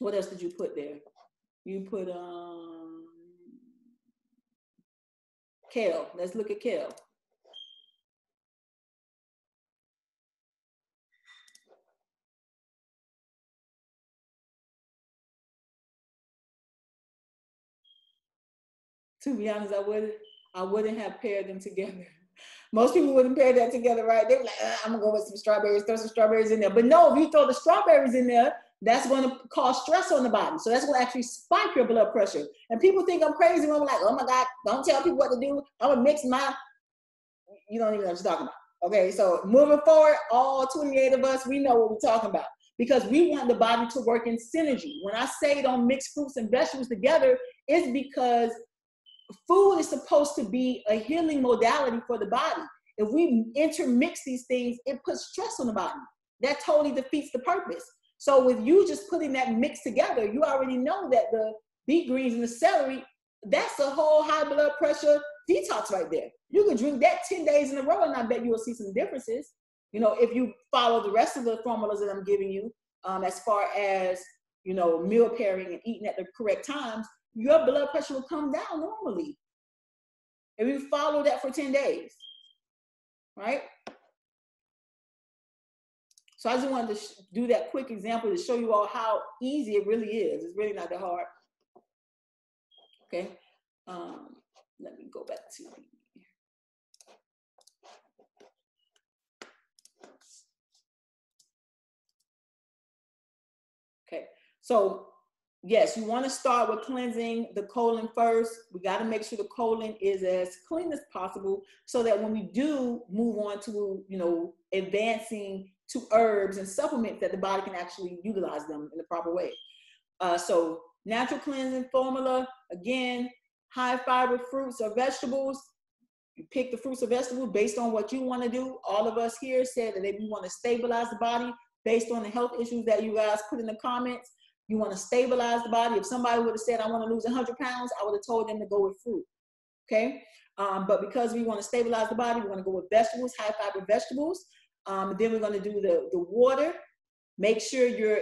What else did you put there? You put kale. Let's look at kale. To be honest, I wouldn't have paired them together. Most people wouldn't pair that together, right? They're like, I'm gonna go with some strawberries, throw some strawberries in there. But no, if you throw the strawberries in there, that's gonna cause stress on the body. So that's gonna actually spike your blood pressure. And people think I'm crazy when I'm like, oh my God, don't tell people what to do. I'm gonna mix my, you don't even know what you're talking about. Okay, so moving forward, all 28 of us, we know what we're talking about, because we want the body to work in synergy. When I say don't mix fruits and vegetables together, it's because food is supposed to be a healing modality for the body. If we intermix these things, it puts stress on the body. That totally defeats the purpose. So with you just putting that mix together, you already know that the beet greens and the celery, that's a whole high blood pressure detox right there. You can drink that 10 days in a row and I bet you will see some differences. You know, if you follow the rest of the formulas that I'm giving you, as far as, you know, meal pairing and eating at the correct times, your blood pressure will come down normally. If you follow that for 10 days, right? So I just wanted to do that quick example to show you all how easy it really is. It's really not that hard. Okay, let me go back to you. Okay, so yes, you want to start with cleansing the colon first. We got to make sure the colon is as clean as possible so that when we do move on to, you know, advancing to herbs and supplements, that the body can actually utilize them in the proper way. So natural cleansing formula, again, high fiber fruits or vegetables. You pick the fruits or vegetables based on what you want to do. All of us here said that if you want to stabilize the body based on the health issues that you guys put in the comments, you want to stabilize the body. If somebody would have said, I want to lose 100 pounds, I would have told them to go with fruit, okay? But because we want to stabilize the body, we want to go with vegetables, high fiber vegetables. Then we're going to do the water. Make sure you're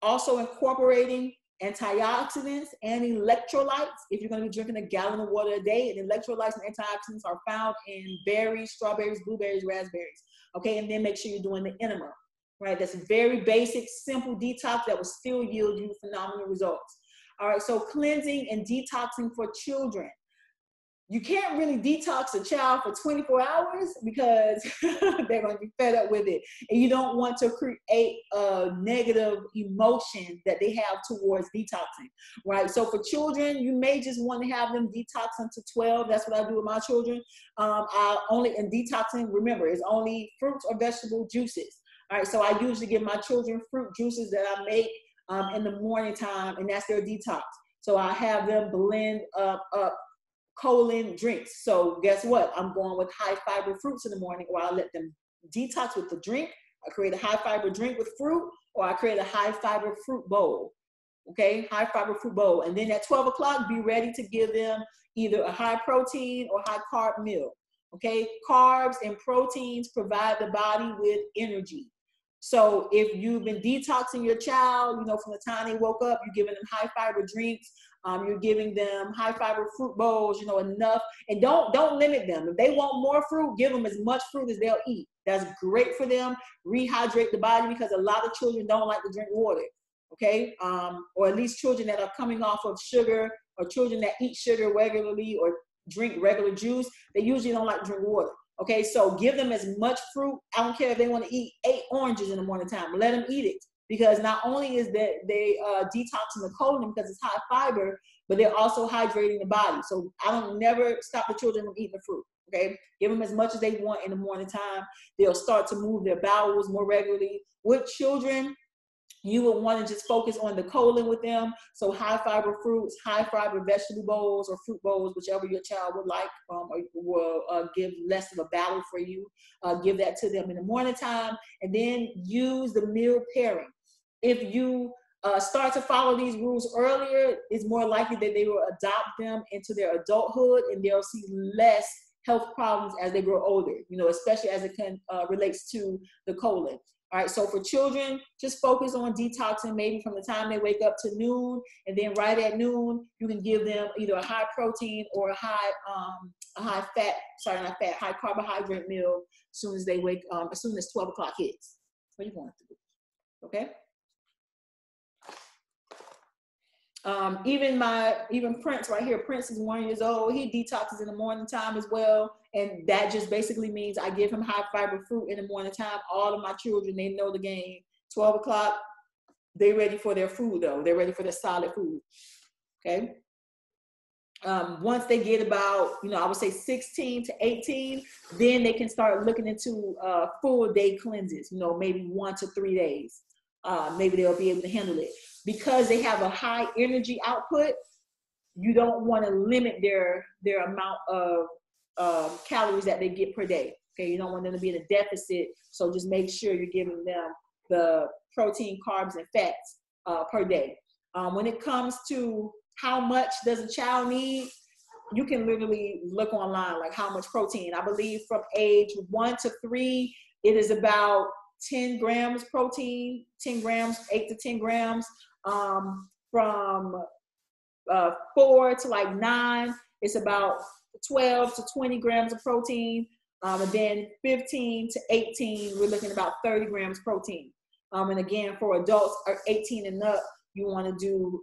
also incorporating antioxidants, and electrolytes. If you're going to be drinking a gallon of water a day, and electrolytes and antioxidants are found in berries, strawberries, blueberries, raspberries. Okay, and then make sure you're doing the enema, right? That's a very basic, simple detox that will still yield you phenomenal results. All right, so cleansing and detoxing for children. You can't really detox a child for 24 hours because they're going to be fed up with it. And you don't want to create a negative emotion that they have towards detoxing, right? So for children, you may just want to have them detox until 12. That's what I do with my children. In detoxing, remember, it's only fruits or vegetable juices. All right, so I usually give my children fruit juices that I make in the morning time, and that's their detox. So I have them blend up colon drinks. So guess what? I'm going with high fiber fruits in the morning, or I let them detox with the drink. I create a high fiber drink with fruit, or I create a high fiber fruit bowl. Okay, high fiber fruit bowl. And then at 12 o'clock, be ready to give them either a high protein or high carb meal. Okay, carbs and proteins provide the body with energy. So if you've been detoxing your child, you know, from the time they woke up, you're giving them high fiber drinks, you're giving them high fiber fruit bowls, you know, enough. And don't limit them. If they want more fruit, give them as much fruit as they'll eat. That's great for them. Rehydrate the body, because a lot of children don't like to drink water, okay? Or at least children that are coming off of sugar, or children that eat sugar regularly or drink regular juice, they usually don't like to drink water. Okay, so give them as much fruit. I don't care if they want to eat 8 oranges in the morning time. Let them eat it, because not only is that they detoxing the colon because it's high fiber, but they're also hydrating the body. So I don't never stop the children from eating the fruit. Okay, give them as much as they want in the morning time. They'll start to move their bowels more regularly. With children, you would want to just focus on the colon with them. So high fiber fruits, high fiber vegetable bowls or fruit bowls, whichever your child would like, or will give less of a battle for you. Give that to them in the morning time, and then use the meal pairing. If you start to follow these rules earlier, it's more likely that they will adopt them into their adulthood, and they'll see less health problems as they grow older, you know, especially as it can relates to the colon. All right, so for children, just focus on detoxing maybe from the time they wake up to noon, and then right at noon, you can give them either a high protein or high carbohydrate meal as soon as they wake, as soon as 12 o'clock hits. What do you want to do? Okay. Even Prince right here, Prince is 1 year old. He detoxes in the morning time as well. And that just basically means I give him high fiber fruit in the morning time. All of my children, they know the game. 12 o'clock, they're ready for their food though. They're ready for their solid food, okay? Once they get about, you know, I would say 16 to 18, then they can start looking into full day cleanses, you know, maybe 1 to 3 days. Maybe they'll be able to handle it. Because they have a high energy output, you don't want to limit their amount of calories that they get per day. Okay, you don't want them to be in a deficit, so just make sure you're giving them the protein, carbs, and fats per day. When it comes to how much does a child need, you can literally look online, like how much protein. I believe from age 1 to 3, it is about 10 grams protein, 10 grams, 8 to 10 grams. From 4 to like 9, it's about 12 to 20 grams of protein. And then 15 to 18, we're looking at about 30 grams protein. And again, for adults or 18 and up, you want to do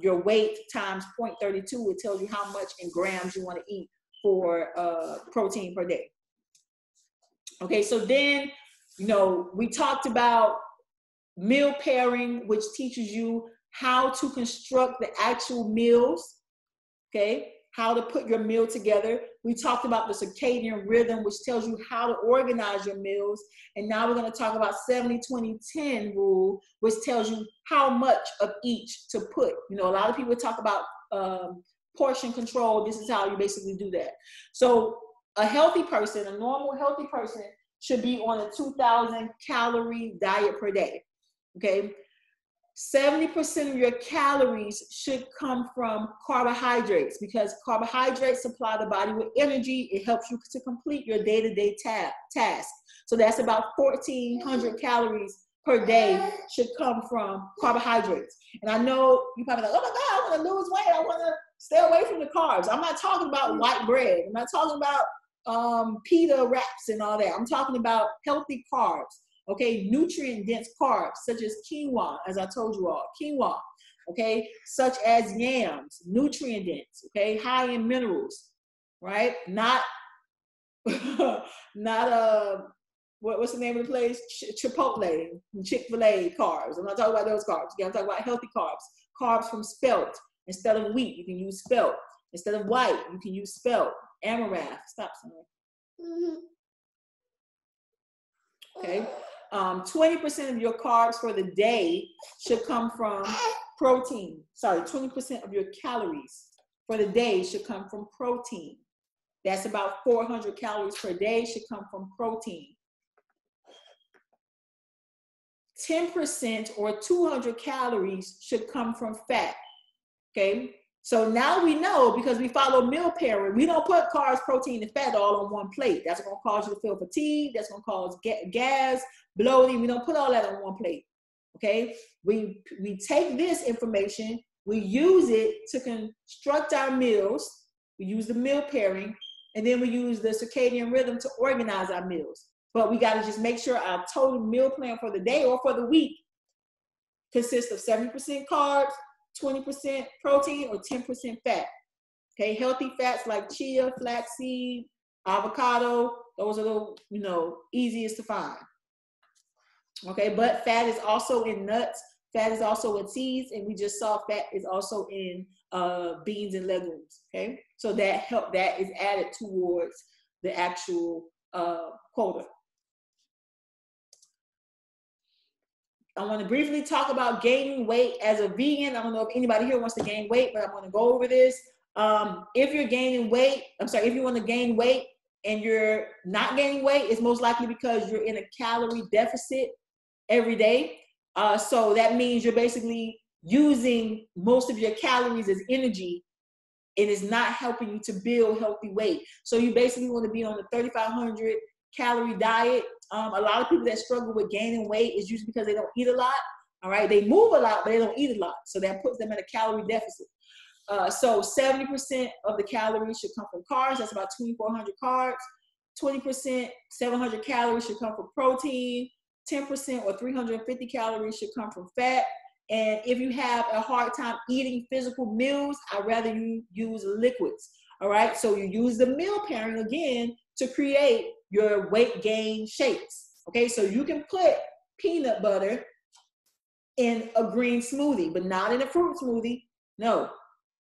your weight times 0.32. It tells you how much in grams you want to eat for protein per day. Okay, so then, you know, we talked about meal pairing, which teaches you how to construct the actual meals, okay, how to put your meal together. We talked about the circadian rhythm, which tells you how to organize your meals. And now we're going to talk about 70-20-10 rule, which tells you how much of each to put. You know, a lot of people talk about portion control. This is how you basically do that. So a healthy person, a normal healthy person, should be on a 2,000 calorie diet per day, okay? 70% of your calories should come from carbohydrates, because carbohydrates supply the body with energy. It helps you to complete your day-to-day task. So that's about 1,400 calories per day should come from carbohydrates. And I know you probably like, oh my God, I want to lose weight. I want to stay away from the carbs. I'm not talking about white bread. I'm not talking about pita wraps and all that. I'm talking about healthy carbs, okay? Nutrient-dense carbs, such as quinoa, as I told you all, quinoa, okay? Such as yams, nutrient-dense, okay? High in minerals, right? Not, what's the name of the place? Chipotle, Chick-fil-A carbs. I'm not talking about those carbs. Okay, I'm talking about healthy carbs. Carbs from spelt. Instead of wheat, you can use spelt. Instead of white, you can use spelt. Amaranth. Stop somewhere. Okay. 20% of your carbs for the day should come from protein. Sorry, 20% of your calories for the day should come from protein. That's about 400 calories per day should come from protein. 10% or 200 calories should come from fat, okay? So now we know, because we follow meal pairing, we don't put carbs, protein, and fat all on one plate. That's gonna cause you to feel fatigued, that's gonna cause gas, bloating. We don't put all that on one plate, okay? We take this information, we use it to construct our meals, we use the meal pairing, and then we use the circadian rhythm to organize our meals. But we got to just make sure our total meal plan for the day or for the week consists of 70% carbs, 20% protein, or 10% fat. Okay, healthy fats like chia, flaxseed, avocado, those are the, you know, easiest to find. Okay, but fat is also in nuts, fat is also in seeds, and we just saw fat is also in beans and legumes. Okay, so that help that is added towards the actual quota. I want to briefly talk about gaining weight as a vegan. I don't know if anybody here wants to gain weight, but I'm going to go over this. If you're gaining weight, I'm sorry, if you want to gain weight and you're not gaining weight, it's most likely because you're in a calorie deficit every day. So that means you're basically using most of your calories as energy. It is not helping you to build healthy weight. So you basically want to be on a 3,500 calorie diet. A lot of people that struggle with gaining weight is usually because they don't eat a lot. All right, they move a lot, but they don't eat a lot. So that puts them in a calorie deficit. So 70% of the calories should come from carbs. That's about 2,400 carbs. 20%, 700 calories should come from protein. 10% or 350 calories should come from fat. And if you have a hard time eating physical meals, I'd rather you use liquids, all right? So you use the meal pairing again to create your weight gain shakes, okay? So you can put peanut butter in a green smoothie, but not in a fruit smoothie, no.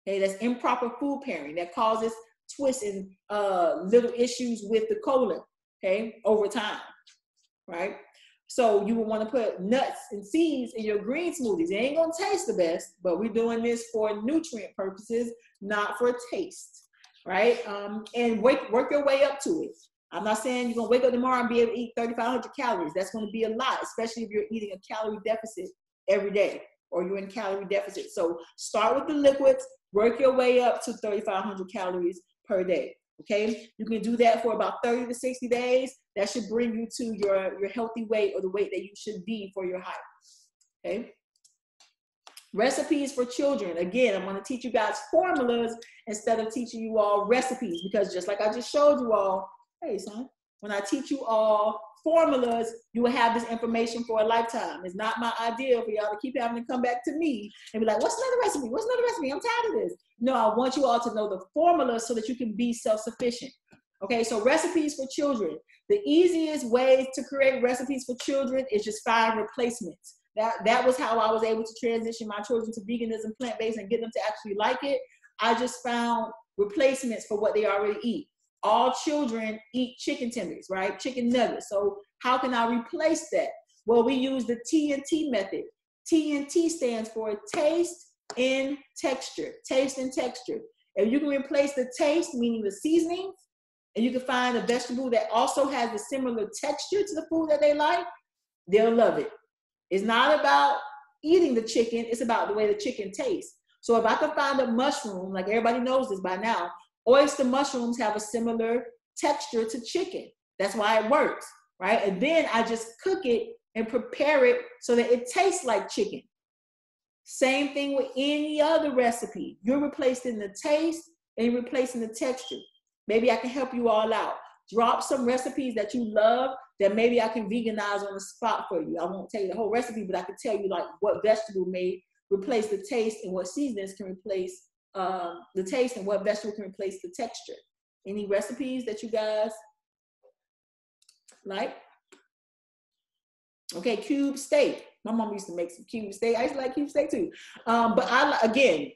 Okay, that's improper food pairing. That causes twists and little issues with the colon, okay, over time, right? So you would want to put nuts and seeds in your green smoothies. It ain't going to taste the best, but we're doing this for nutrient purposes, not for taste, right? And work your way up to it. I'm not saying you're going to wake up tomorrow and be able to eat 3,500 calories. That's going to be a lot, especially if you're eating a calorie deficit every day or you're in calorie deficit. So start with the liquids, work your way up to 3,500 calories per day. Okay, you can do that for about 30 to 60 days. That should bring you to your healthy weight or the weight that you should be for your height, okay? Recipes for children. Again, I'm gonna teach you guys formulas instead of teaching you all recipes, because just like I just showed you all, hey son, when I teach you all formulas, you will have this information for a lifetime. It's not my idea for y'all to keep having to come back to me and be like, what's another recipe? What's another recipe? I'm tired of this. No, I want you all to know the formula so that you can be self-sufficient. Okay, so recipes for children. The easiest way to create recipes for children is just find replacements. That was how I was able to transition my children to veganism, plant-based, and get them to actually like it. I just found replacements for what they already eat. All children eat chicken tenders, right? Chicken nuggets. So how can I replace that? Well, we use the TNT method. TNT stands for taste, in texture, taste and texture. And you can replace the taste, meaning the seasoning, and you can find a vegetable that also has a similar texture to the food that they like, they'll love it. It's not about eating the chicken, it's about the way the chicken tastes. So if I can find a mushroom, like everybody knows this by now, oyster mushrooms have a similar texture to chicken. That's why it works, right? And then I just cook it and prepare it so that it tastes like chicken. Same thing with any other recipe. You're replacing the taste and you're replacing the texture. Maybe I can help you all out. Drop some recipes that you love that maybe I can veganize on the spot for you. I won't tell you the whole recipe, but I can tell you like what vegetable may replace the taste and what seasonings can replace the taste and what vegetable can replace the texture. Any recipes that you guys like? Okay, cube steak. My mom used to make some cube steak. I used to like cube steak too. But again,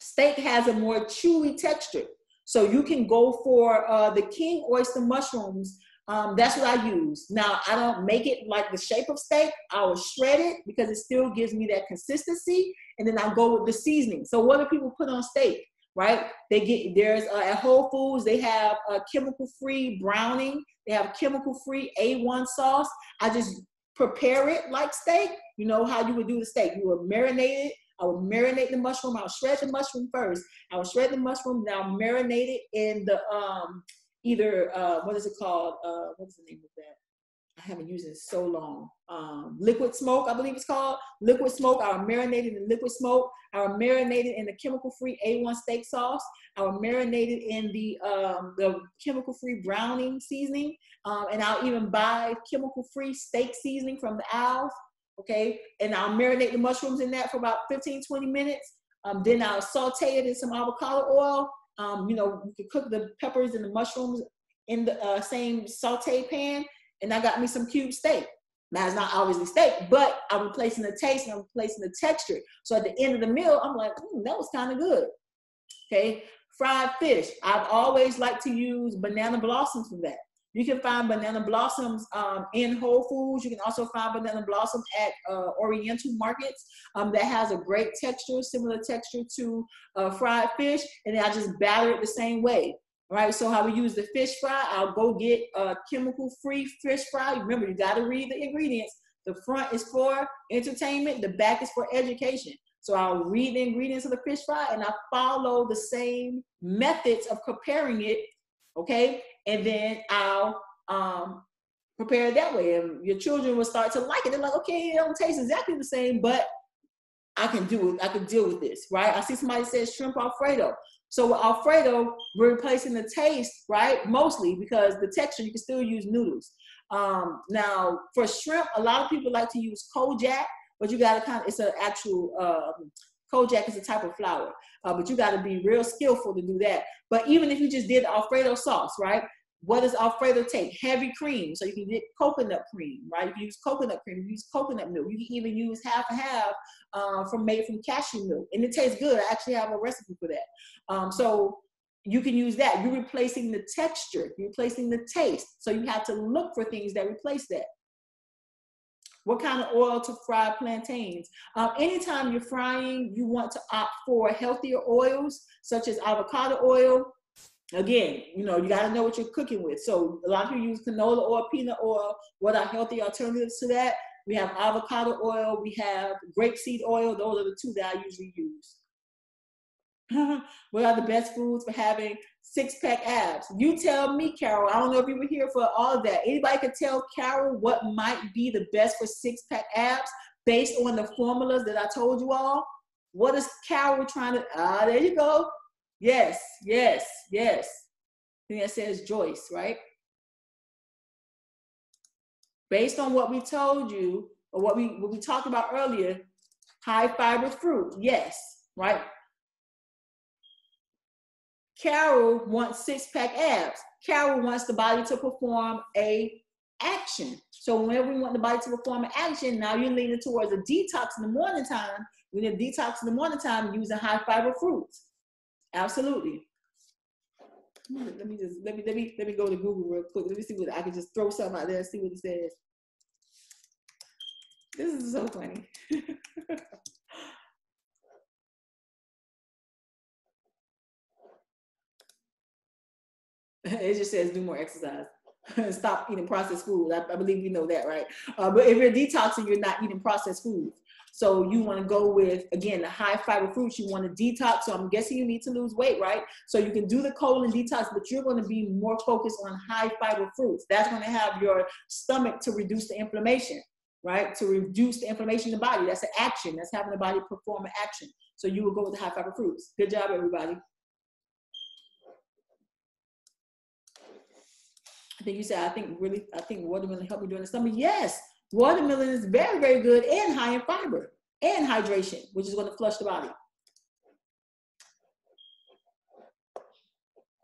steak has a more chewy texture. So you can go for the king oyster mushrooms. That's what I use. Now, I don't make it like the shape of steak. I will shred it because it still gives me that consistency. And then I'll go with the seasoning. So what do people put on steak, right? At Whole Foods, they have chemical-free browning. They have chemical-free A1 sauce. I just prepare it like steak. You know how you would do the steak. You would marinate it. I would marinate the mushroom. I would shred the mushroom first. I would shred the mushroom. Now marinate it in the what is it called? What's the name of that? I haven't used it in so long. Liquid smoke, I believe it's called. Liquid smoke. I would marinate it in liquid smoke. I would marinate it in the chemical-free A1 steak sauce. I would marinate it in the chemical-free browning seasoning. And I'll even buy chemical-free steak seasoning from the Al's. Okay, and I'll marinate the mushrooms in that for about 15, 20 minutes. Then I'll saute it in some avocado oil. You know, you can cook the peppers and the mushrooms in the same saute pan. And I got me some cube steak. Now, it's not obviously steak, but I'm replacing the taste and I'm replacing the texture. So at the end of the meal, I'm like, that was kind of good. Okay, fried fish. I've always liked to use banana blossoms for that. You can find banana blossoms in Whole Foods. You can also find banana blossoms at Oriental markets that has a great texture, similar texture to fried fish. And then I just batter it the same way, right? So how we use the fish fry, I'll go get chemical-free fish fry. Remember, you gotta read the ingredients. The front is for entertainment, the back is for education. So I'll read the ingredients of the fish fry and I follow the same methods of preparing it, okay? And then I'll prepare it that way. And your children will start to like it. They're like, okay, it don't taste exactly the same, but I can do it. I can deal with this, right? I see somebody says shrimp Alfredo. So with Alfredo, we're replacing the taste, right? Mostly because the texture, you can still use noodles. Now, for shrimp, a lot of people like to use Kojak, but you got to kind of, it's an actual, Kojak is a type of flour, but you got to be real skillful to do that. But even if you just did Alfredo sauce, right? What does Alfredo take? Heavy cream. So you can get coconut cream, right? You can use coconut cream, you can use coconut milk. You can even use half and half made from cashew milk. And it tastes good. I actually have a recipe for that. So you can use that. You're replacing the texture. You're replacing the taste. So you have to look for things that replace that. What kind of oil to fry plantains? Anytime you're frying, you want to opt for healthier oils, such as avocado oil. Again, you know, you gotta know what you're cooking with. So a lot of people use canola oil, peanut oil. What are healthy alternatives to that? We have avocado oil, we have grapeseed oil. Those are the two that I usually use. What are the best foods for having six-pack abs? You tell me, Carol. I don't know if you were here for all that. Anybody could tell Carol what might be the best for six-pack abs based on the formulas that I told you all? What is Carol trying to... Ah, there you go. Yes, yes, yes. I think that says Joyce, right? Based on what we told you, or what we talked about earlier, high-fiber fruit, yes, right? Carol wants six-pack abs. Carol wants the body to perform a action. So whenever we want the body to perform an action, now you're leaning towards a detox in the morning time. When you detox in the morning time, using high-fiber fruits. Absolutely. Let me go to Google real quick. Let me see what I can just throw something out there and see what it says. This is so funny. It just says do more exercise. Stop eating processed food. I believe you know that, right? But if you're detoxing, you're not eating processed food. So you want to go with, again, the high fiber fruits. You want to detox. So I'm guessing you need to lose weight, right? So you can do the colon detox, but you're going to be more focused on high fiber fruits. That's going to have your stomach to reduce the inflammation. right? To reduce the inflammation in the body. That's an action. That's having the body perform an action. So you will go with the high fiber fruits. Good job, everybody. I think you said, I think watermelon helped me during the summer. Yes, watermelon is very, very good and high in fiber and hydration, which is going to flush the body.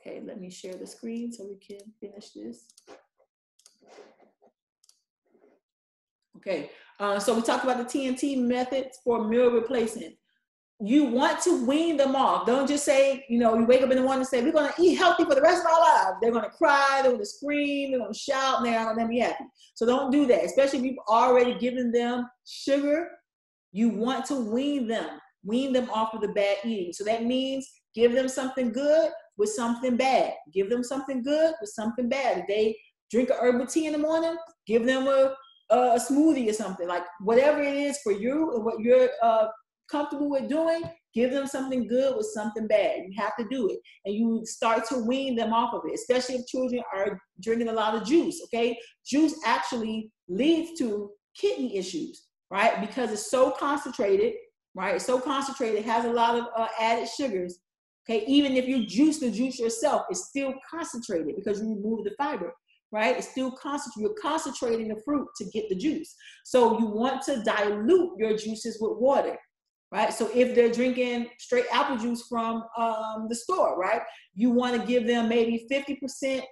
Okay, let me share the screen so we can finish this. Okay, so we talked about the TNT methods for meal replacement. You want to wean them off. Don't just say, you know, you wake up in the morning and say, we're going to eat healthy for the rest of our lives. They're going to cry, they're going to scream, they're going to shout, and they're not going to be happy. So don't do that, especially if you've already given them sugar. You want to wean them off of the bad eating. So that means give them something good with something bad. Give them something good with something bad. If they drink an herbal tea in the morning, give them a smoothie or something. Like whatever it is for you and what you're comfortable with doing, give them something good with something bad. You have to do it. And you start to wean them off of it, especially if children are drinking a lot of juice, okay? Juice actually leads to kidney issues, right? Because it's so concentrated, right? It's so concentrated, it has a lot of added sugars, okay? Even if you juice the juice yourself, it's still concentrated because you remove the fiber, right? It's still concentrated. You're concentrating the fruit to get the juice. So you want to dilute your juices with water, right? So if they're drinking straight apple juice from the store, right? You want to give them maybe 50%,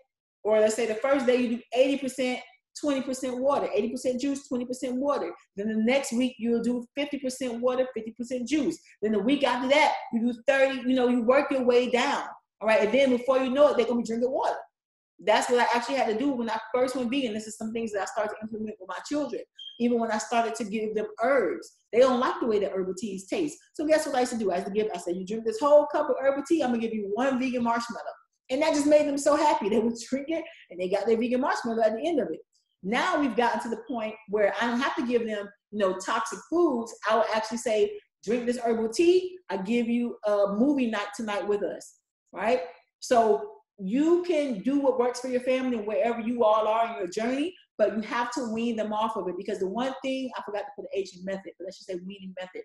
or let's say the first day you do 80%, 20% water, 80% juice, 20% water. Then the next week you'll do 50% water, 50% juice. Then the week after that, you do 30, you know, you work your way down, all right? And then before you know it, they're going to be drinking water. That's what I actually had to do when I first went vegan. This is some things that I started to implement with my children. Even when I started to give them herbs, they don't like the way the herbal teas taste. So guess what I used to do? I used to give, I said, you drink this whole cup of herbal tea, I'm gonna give you one vegan marshmallow. And that just made them so happy. They would drink it and they got their vegan marshmallow at the end of it. Now we've gotten to the point where I don't have to give them, you know, toxic foods. I will actually say, drink this herbal tea. I give you a movie night tonight with us, right? So you can do what works for your family and wherever you all are in your journey, but you have to wean them off of it, because the one thing, I forgot to put the Asian method, but let's just say weaning method.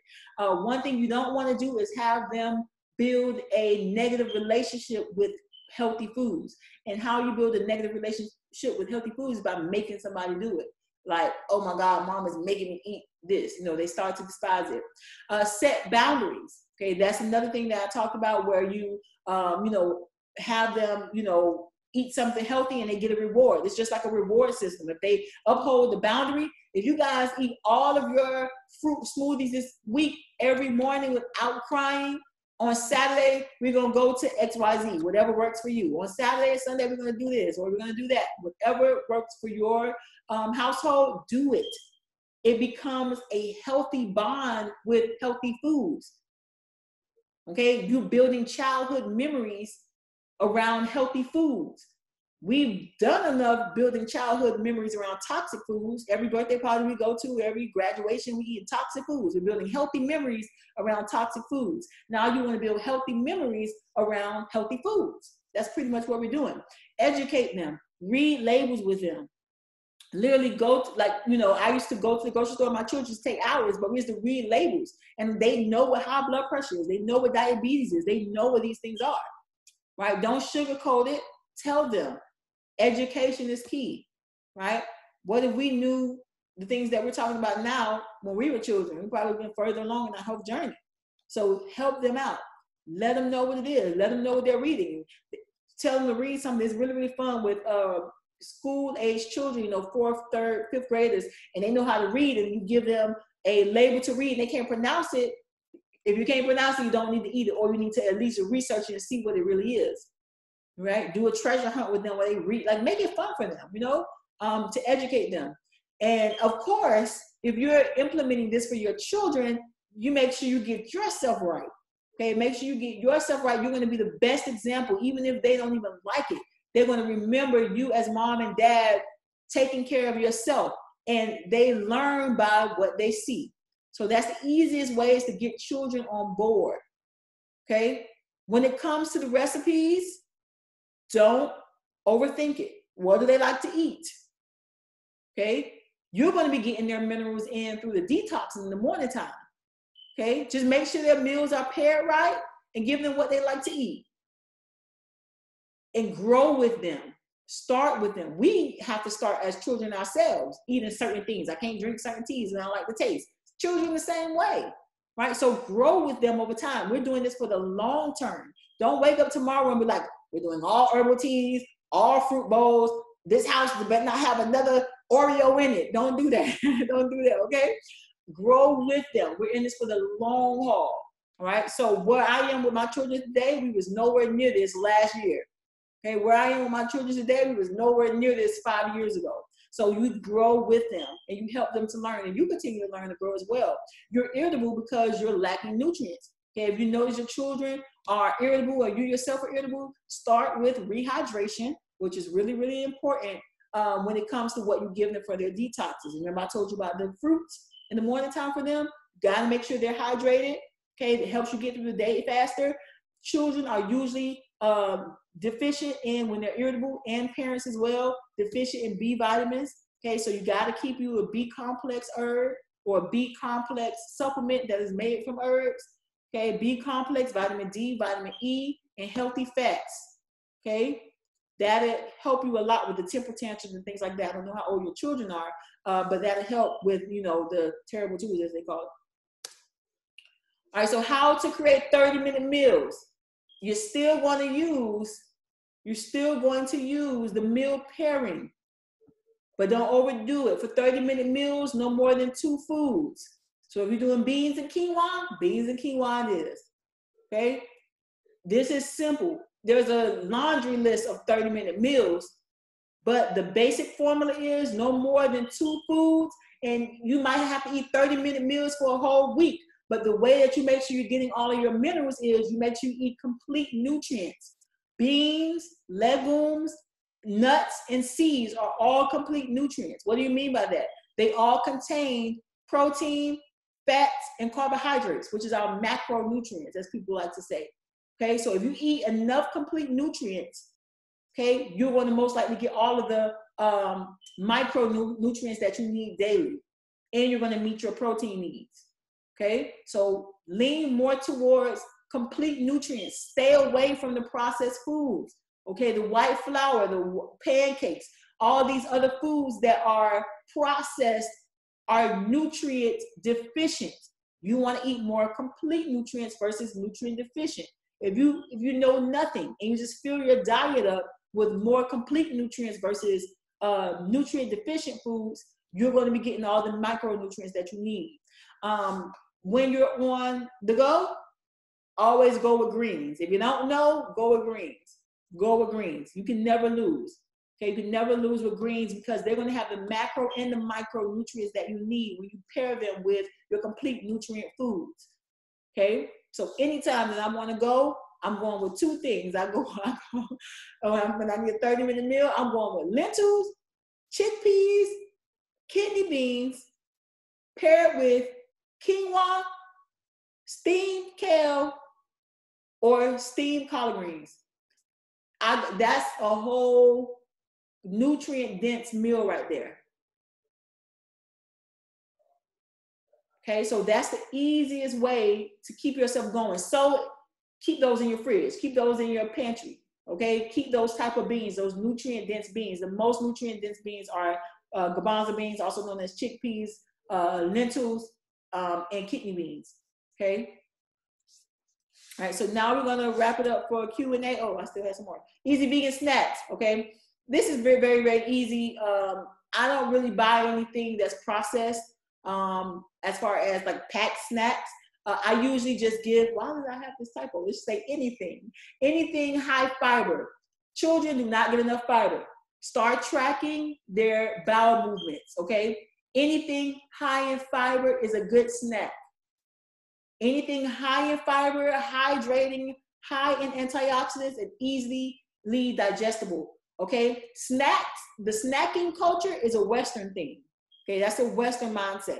One thing you don't want to do is have them build a negative relationship with healthy foods. And how you build a negative relationship with healthy foods is by making somebody do it. Like, oh my God, mom is making me eat this. You know, they start to despise it. Set boundaries. Okay, that's another thing that I talked about, where you, you know, have them, you know, eat something healthy and they get a reward. It's just like a reward system. If they uphold the boundary, if you guys eat all of your fruit smoothies this week, every morning without crying, on Saturday, we're going to go to XYZ, whatever works for you. On Saturday and Sunday, we're going to do this or we're going to do that. Whatever works for your household, do it. It becomes a healthy bond with healthy foods. Okay, you're building childhood memories around healthy foods. We've done enough building childhood memories around toxic foods. Every birthday party we go to, every graduation, we eat toxic foods. We're building healthy memories around toxic foods. Now you want to build healthy memories around healthy foods. That's pretty much what we're doing. Educate them, read labels with them. Literally go to, like, you know, I used to go to the grocery store, my children take hours, but we used to read labels. And they know what high blood pressure is. They know what diabetes is. They know what these things are. Right? Don't sugarcoat it. Tell them. Education is key, right? What if we knew the things that we're talking about now when we were children? We've probably been further along in our health journey. So help them out. Let them know what it is. Let them know what they're reading. Tell them to read something that's really, really fun with school-aged children, you know, fourth, third, fifth graders, and they know how to read, and you give them a label to read, and they can't pronounce it. If you can't pronounce it, you don't need to eat it, or you need to at least research it and see what it really is, right? Do a treasure hunt with them where they read, like make it fun for them, you know, to educate them. And of course, if you're implementing this for your children, you make sure you get yourself right, okay? Make sure you get yourself right. You're going to be the best example, even if they don't even like it. They're going to remember you as mom and dad taking care of yourself, and they learn by what they see. So that's the easiest way, is to get children on board, okay? When it comes to the recipes, don't overthink it. What do they like to eat, okay? You're going to be getting their minerals in through the detox in the morning time. Okay, just make sure their meals are paired right and give them what they like to eat. And grow with them. Start with them. We have to start as children ourselves, eating certain things. I can't drink certain teas and I like the taste. Children the same way, right? So grow with them over time. We're doing this for the long term. Don't wake up tomorrow and be like, we're doing all herbal teas, all fruit bowls. This house better not have another Oreo in it. Don't do that. Don't do that, okay? Grow with them. We're in this for the long haul, all right? So where I am with my children today, we was nowhere near this last year. Okay, where I am with my children today, we was nowhere near this 5 years ago. So you grow with them and you help them to learn and you continue to learn and grow as well. You're irritable because you're lacking nutrients. Okay, if you notice your children are irritable or you yourself are irritable, start with rehydration, which is really, really important when it comes to what you give them for their detoxes. Remember I told you about the fruits in the morning time for them? Gotta make sure they're hydrated. Okay, it helps you get through the day faster. Children are usually deficient in when they're irritable, and parents as well, deficient in B vitamins. Okay, so you got to keep you a B complex herb or a B complex supplement that is made from herbs. Okay, B complex, vitamin D, vitamin E, and healthy fats. Okay, that'll help you a lot with the temper tantrums and things like that. I don't know how old your children are, but that'll help with, you know, the terrible twos as they call it. All right, so how to create 30-minute meals. You're still going to use the meal pairing, but don't overdo it. For 30-minute meals, no more than 2 foods. So if you're doing beans and quinoa it is, okay? This is simple. There's a laundry list of 30-minute meals, but the basic formula is no more than 2 foods, and you might have to eat 30-minute meals for a whole week. But the way that you make sure you're getting all of your minerals is you make sure you eat complete nutrients. Beans, legumes, nuts, and seeds are all complete nutrients. What do you mean by that? They all contain protein, fats, and carbohydrates, which is our macronutrients, as people like to say. Okay, so if you eat enough complete nutrients, okay, you're going to most likely get all of the micronutrients that you need daily, and you're going to meet your protein needs. Okay, so lean more towards complete nutrients. Stay away from the processed foods. Okay, the white flour, the pancakes, all these other foods that are processed are nutrient deficient. You want to eat more complete nutrients versus nutrient deficient. If you know nothing and you just fill your diet up with more complete nutrients versus nutrient deficient foods, you're going to be getting all the micronutrients that you need. When you're on the go, always go with greens. If you don't know, go with greens. Go with greens. You can never lose. Okay, you can never lose with greens because they're going to have the macro and the micronutrients that you need when you pair them with your complete nutrient foods. Okay, so anytime that I'm on the go, I'm going with 2 things. When I get a 30-minute meal, I'm going with lentils, chickpeas, kidney beans, paired with quinoa, steamed kale, or steamed collard greens. That's a whole nutrient-dense meal right there. Okay, so that's the easiest way to keep yourself going. So keep those in your fridge. Keep those in your pantry, okay? Keep those type of beans, those nutrient-dense beans. The most nutrient-dense beans are garbanzo beans, also known as chickpeas, lentils, and kidney beans, okay? All right, so now we're gonna wrap it up for Q&A. Oh, I still have some more. Easy vegan snacks, okay? This is very, very, very easy. I don't really buy anything that's processed as far as like packed snacks. I usually just give, why did I have this typo? Let's say anything. Anything high fiber. Children do not get enough fiber. Start tracking their bowel movements, okay? Anything high in fiber is a good snack. Anything high in fiber, hydrating, high in antioxidants, and easily digestible, okay? Snacks, the snacking culture is a Western thing, okay? That's a Western mindset.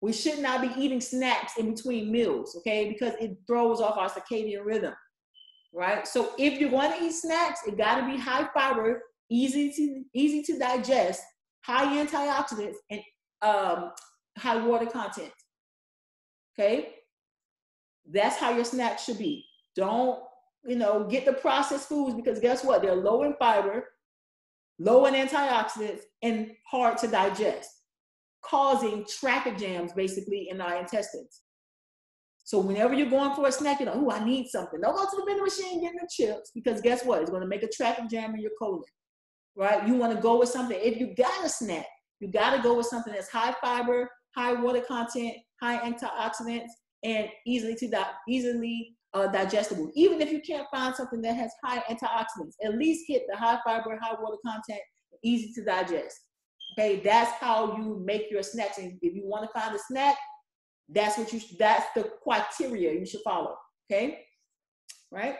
We should not be eating snacks in between meals, okay? Because it throws off our circadian rhythm, right? So if you want to eat snacks, it got to be high fiber, easy to digest, high antioxidants, and high water content. Okay? That's how your snacks should be. Don't, you know, get the processed foods, because guess what? They're low in fiber, low in antioxidants, and hard to digest, causing traffic jams basically in our intestines. So whenever you're going for a snack, you know, oh, I need something. Don't go to the vending machine getting the chips, because guess what? It's going to make a traffic jam in your colon, right? You want to go with something. If you got a snack, you got to go with something that's high fiber, high water content, high antioxidants, and easily digestible. Even if you can't find something that has high antioxidants, at least hit the high fiber, high water content, easy to digest. Okay, that's how you make your snacks. And if you want to find a snack, that's the criteria you should follow. Okay, right?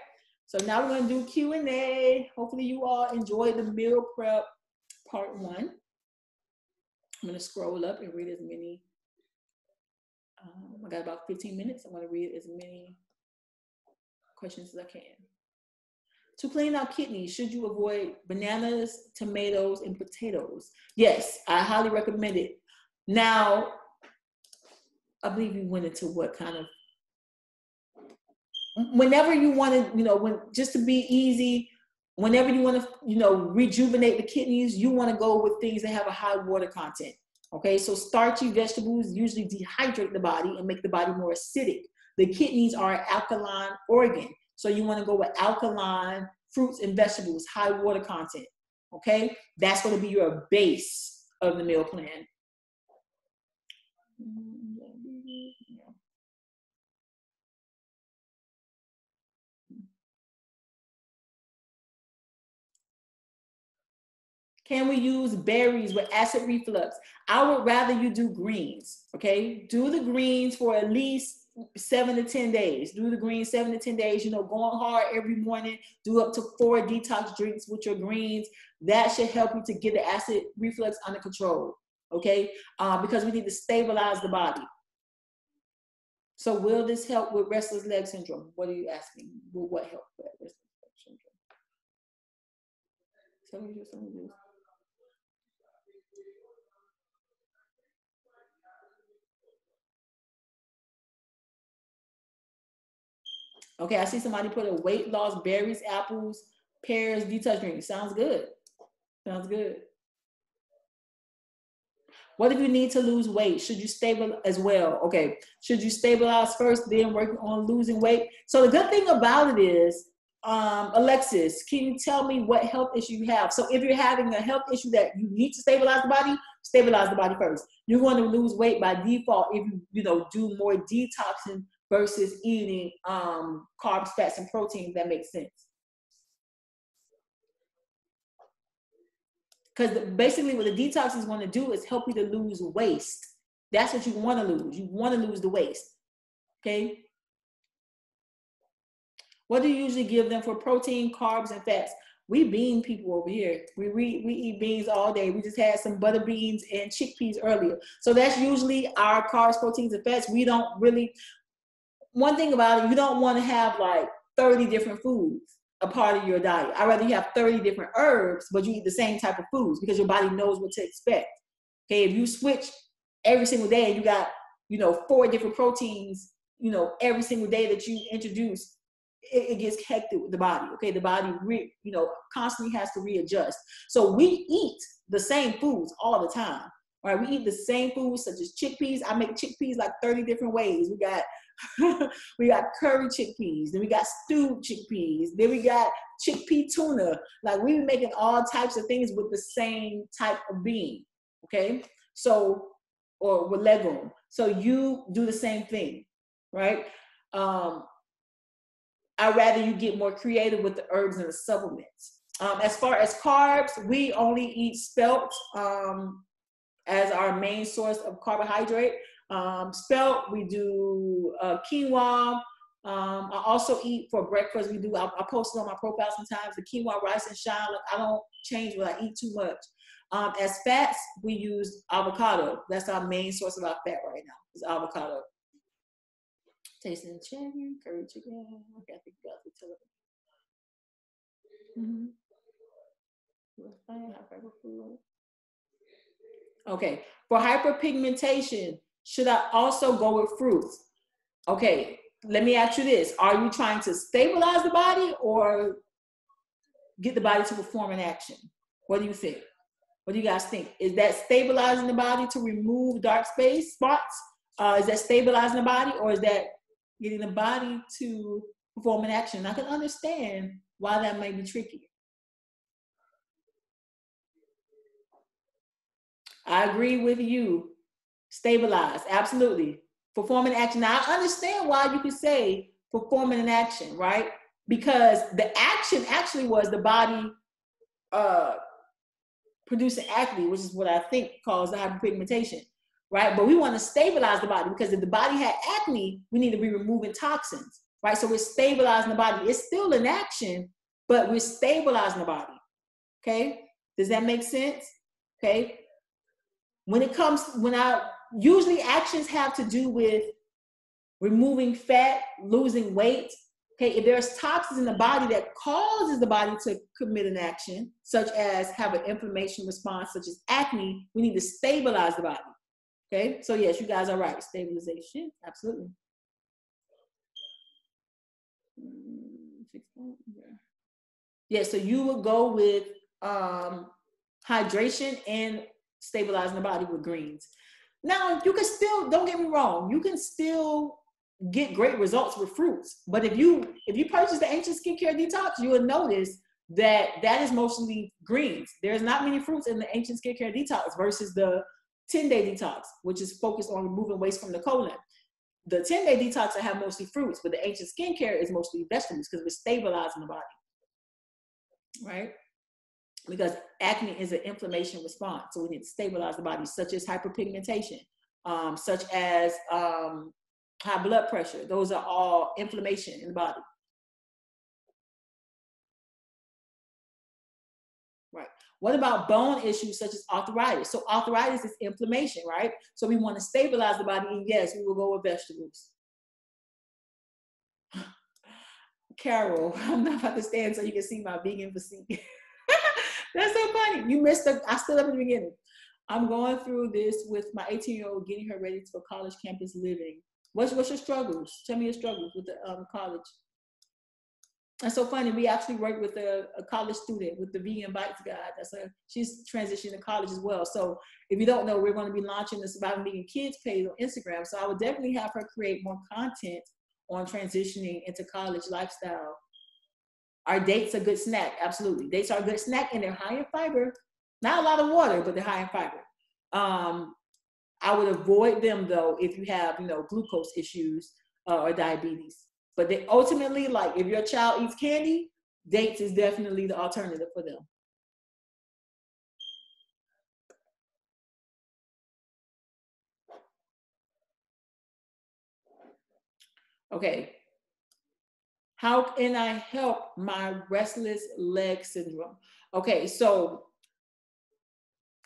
So now we're going to do Q&A. Hopefully you all enjoy the meal prep part one. I'm going to scroll up and read as many. I got about 15 minutes. I'm going to read as many questions as I can. To clean out kidneys, should you avoid bananas, tomatoes, and potatoes? Yes, I highly recommend it. Now, I believe you went into what kind of, whenever you want to, you know, when, just to be easy, whenever you want to, you know, rejuvenate the kidneys, you want to go with things that have a high water content. Okay, so starchy vegetables usually dehydrate the body and make the body more acidic. The kidneys are an alkaline organ. So you want to go with alkaline fruits and vegetables, high water content, okay? That's going to be your base of the meal plan. Can we use berries with acid reflux? I would rather you do greens, okay? Do the greens for at least 7 to 10 days. Do the greens 7 to 10 days. You know, going hard every morning. Do up to 4 detox drinks with your greens. That should help you to get the acid reflux under control. Okay, because we need to stabilize the body. So, will this help with restless leg syndrome? What are you asking? Will what help with restless leg syndrome? Okay, I see somebody put a weight loss, berries, apples, pears, detox drink. Sounds good. Sounds good. What if you need to lose weight? Should you stabilize as well? Okay, should you stabilize first, then work on losing weight? So the good thing about it is, Alexis, can you tell me what health issue you have? So if you're having a health issue that you need to stabilize the body first. You're going to lose weight by default if you, you know, do more detoxing versus eating carbs, fats, and proteins. That makes sense. Because basically what the detox is going to do is help you to lose waste. That's what you want to lose. You want to lose the waste. Okay? What do you usually give them for protein, carbs, and fats? We bean people over here. We eat beans all day. We just had some butter beans and chickpeas earlier. So that's usually our carbs, proteins, and fats. We don't really... One thing about it, you don't want to have like 30 different foods a part of your diet. I'd rather you have 30 different herbs, but you eat the same type of foods because your body knows what to expect. Okay, if you switch every single day and you got, you know, 4 different proteins, you know, every single day that you introduce, it gets hectic with the body. Okay, the body, you know, constantly has to readjust. So we eat the same foods all the time. All right, we eat the same foods such as chickpeas. I make chickpeas like 30 different ways. We got curry chickpeas, then we got stewed chickpeas, then we got chickpea tuna. Like, we were making all types of things with the same type of bean, okay? So, or with legume. So you do the same thing, right? I'd rather you get more creative with the herbs and the supplements. As far as carbs, we only eat spelt as our main source of carbohydrate. Spelt, we do quinoa. I also eat for breakfast. We do, I post it on my profile sometimes, the quinoa rice and shine. Like, I don't change what I eat too much. As fats, we use avocado. That's our main source of our fat right now, is avocado. Tasting chicken, curry chicken. Okay, I think you guys would tell it. Okay, for hyperpigmentation, should I also go with fruits? Okay, let me ask you this. Are you trying to stabilize the body or get the body to perform an action? What do you think? What do you guys think? Is that stabilizing the body to remove dark space spots? Is that stabilizing the body, or is that getting the body to perform an action? I can understand why that may be tricky. I agree with you. Stabilize, absolutely. Perform an action. Now, I understand why you could say performing an action, right? Because the action actually was the body producing acne, which is what I think caused the hyperpigmentation, right? But we want to stabilize the body, because if the body had acne, we need to be removing toxins, right? So we're stabilizing the body. It's still an action, but we're stabilizing the body, okay? Does that make sense? Okay. When it comes, usually actions have to do with removing fat, losing weight. Okay, if there's toxins in the body that causes the body to commit an action, such as have an inflammation response, such as acne, we need to stabilize the body. Okay, so yes, you guys are right. Stabilization, absolutely. Yeah, so you would go with hydration and stabilizing the body with greens. Now, you can still, don't get me wrong, you can still get great results with fruits. But if you purchase the Ancient Skincare Detox, you will notice that that is mostly greens. There's not many fruits in the Ancient Skincare Detox versus the 10-day detox, which is focused on removing waste from the colon. The 10-day detox, I have mostly fruits, but the Ancient Skincare is mostly vegetables, because we're stabilizing the body, right? Because acne is an inflammation response. So we need to stabilize the body, such as hyperpigmentation, such as high blood pressure. Those are all inflammation in the body. Right. What about bone issues such as arthritis? So arthritis is inflammation, right? So we want to stabilize the body, and yes, we will go with vegetables. Carol, I'm not about to stand so you can see my vegan physique. That's so funny. You missed the, I stood up at the beginning. I'm going through this with my 18-year-old, getting her ready for college campus living. What's your struggles? Tell me your struggles with the college. That's so funny. We actually worked with a college student with the Vegan Bites guide. She's transitioning to college as well. So if you don't know, we're going to be launching the Surviving Vegan Kids page on Instagram. So I would definitely have her create more content on transitioning into college lifestyle. Are dates a good snack? Absolutely. Dates are a good snack, and they're high in fiber. Not a lot of water, but they're high in fiber. I would avoid them, though, if you have, you know, glucose issues or diabetes. But they ultimately, like, if your child eats candy, dates is definitely the alternative for them. Okay. How can I help my restless leg syndrome? Okay, so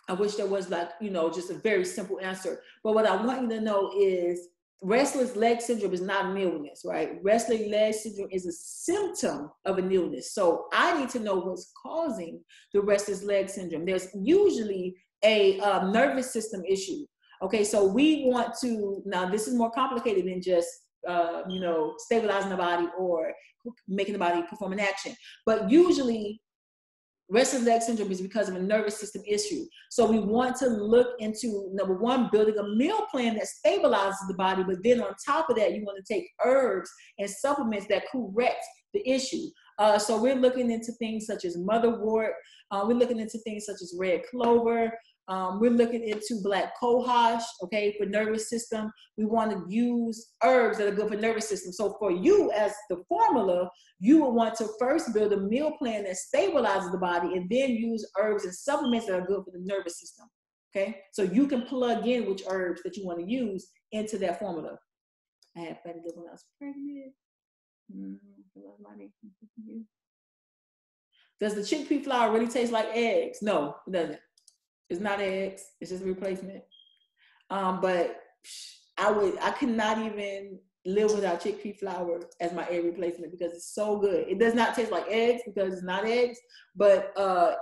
I wish there was, like, you know, just a very simple answer. But what I want you to know is restless leg syndrome is not an illness, right? Restless leg syndrome is a symptom of an illness. So I need to know what's causing the restless leg syndrome. There's usually a nervous system issue. Okay, so we want to, now this is more complicated than just you know, stabilizing the body or making the body perform an action. But usually restless leg syndrome is because of a nervous system issue. So we want to look into, number one, building a meal plan that stabilizes the body, but then on top of that, you want to take herbs and supplements that correct the issue. So we're looking into things such as motherwort. We're looking into things such as red clover. We're looking into black cohosh, okay, for nervous system. We want to use herbs that are good for nervous system. So for you as the formula, you would want to first build a meal plan that stabilizes the body and then use herbs and supplements that are good for the nervous system, okay? So you can plug in which herbs that you want to use into that formula. I had fatty liver when I was pregnant. Does the chickpea flour really taste like eggs? No, it doesn't. It's not eggs. It's just a replacement. But I could not even live without chickpea flour as my egg replacement because it's so good. It does not taste like eggs because it's not eggs, but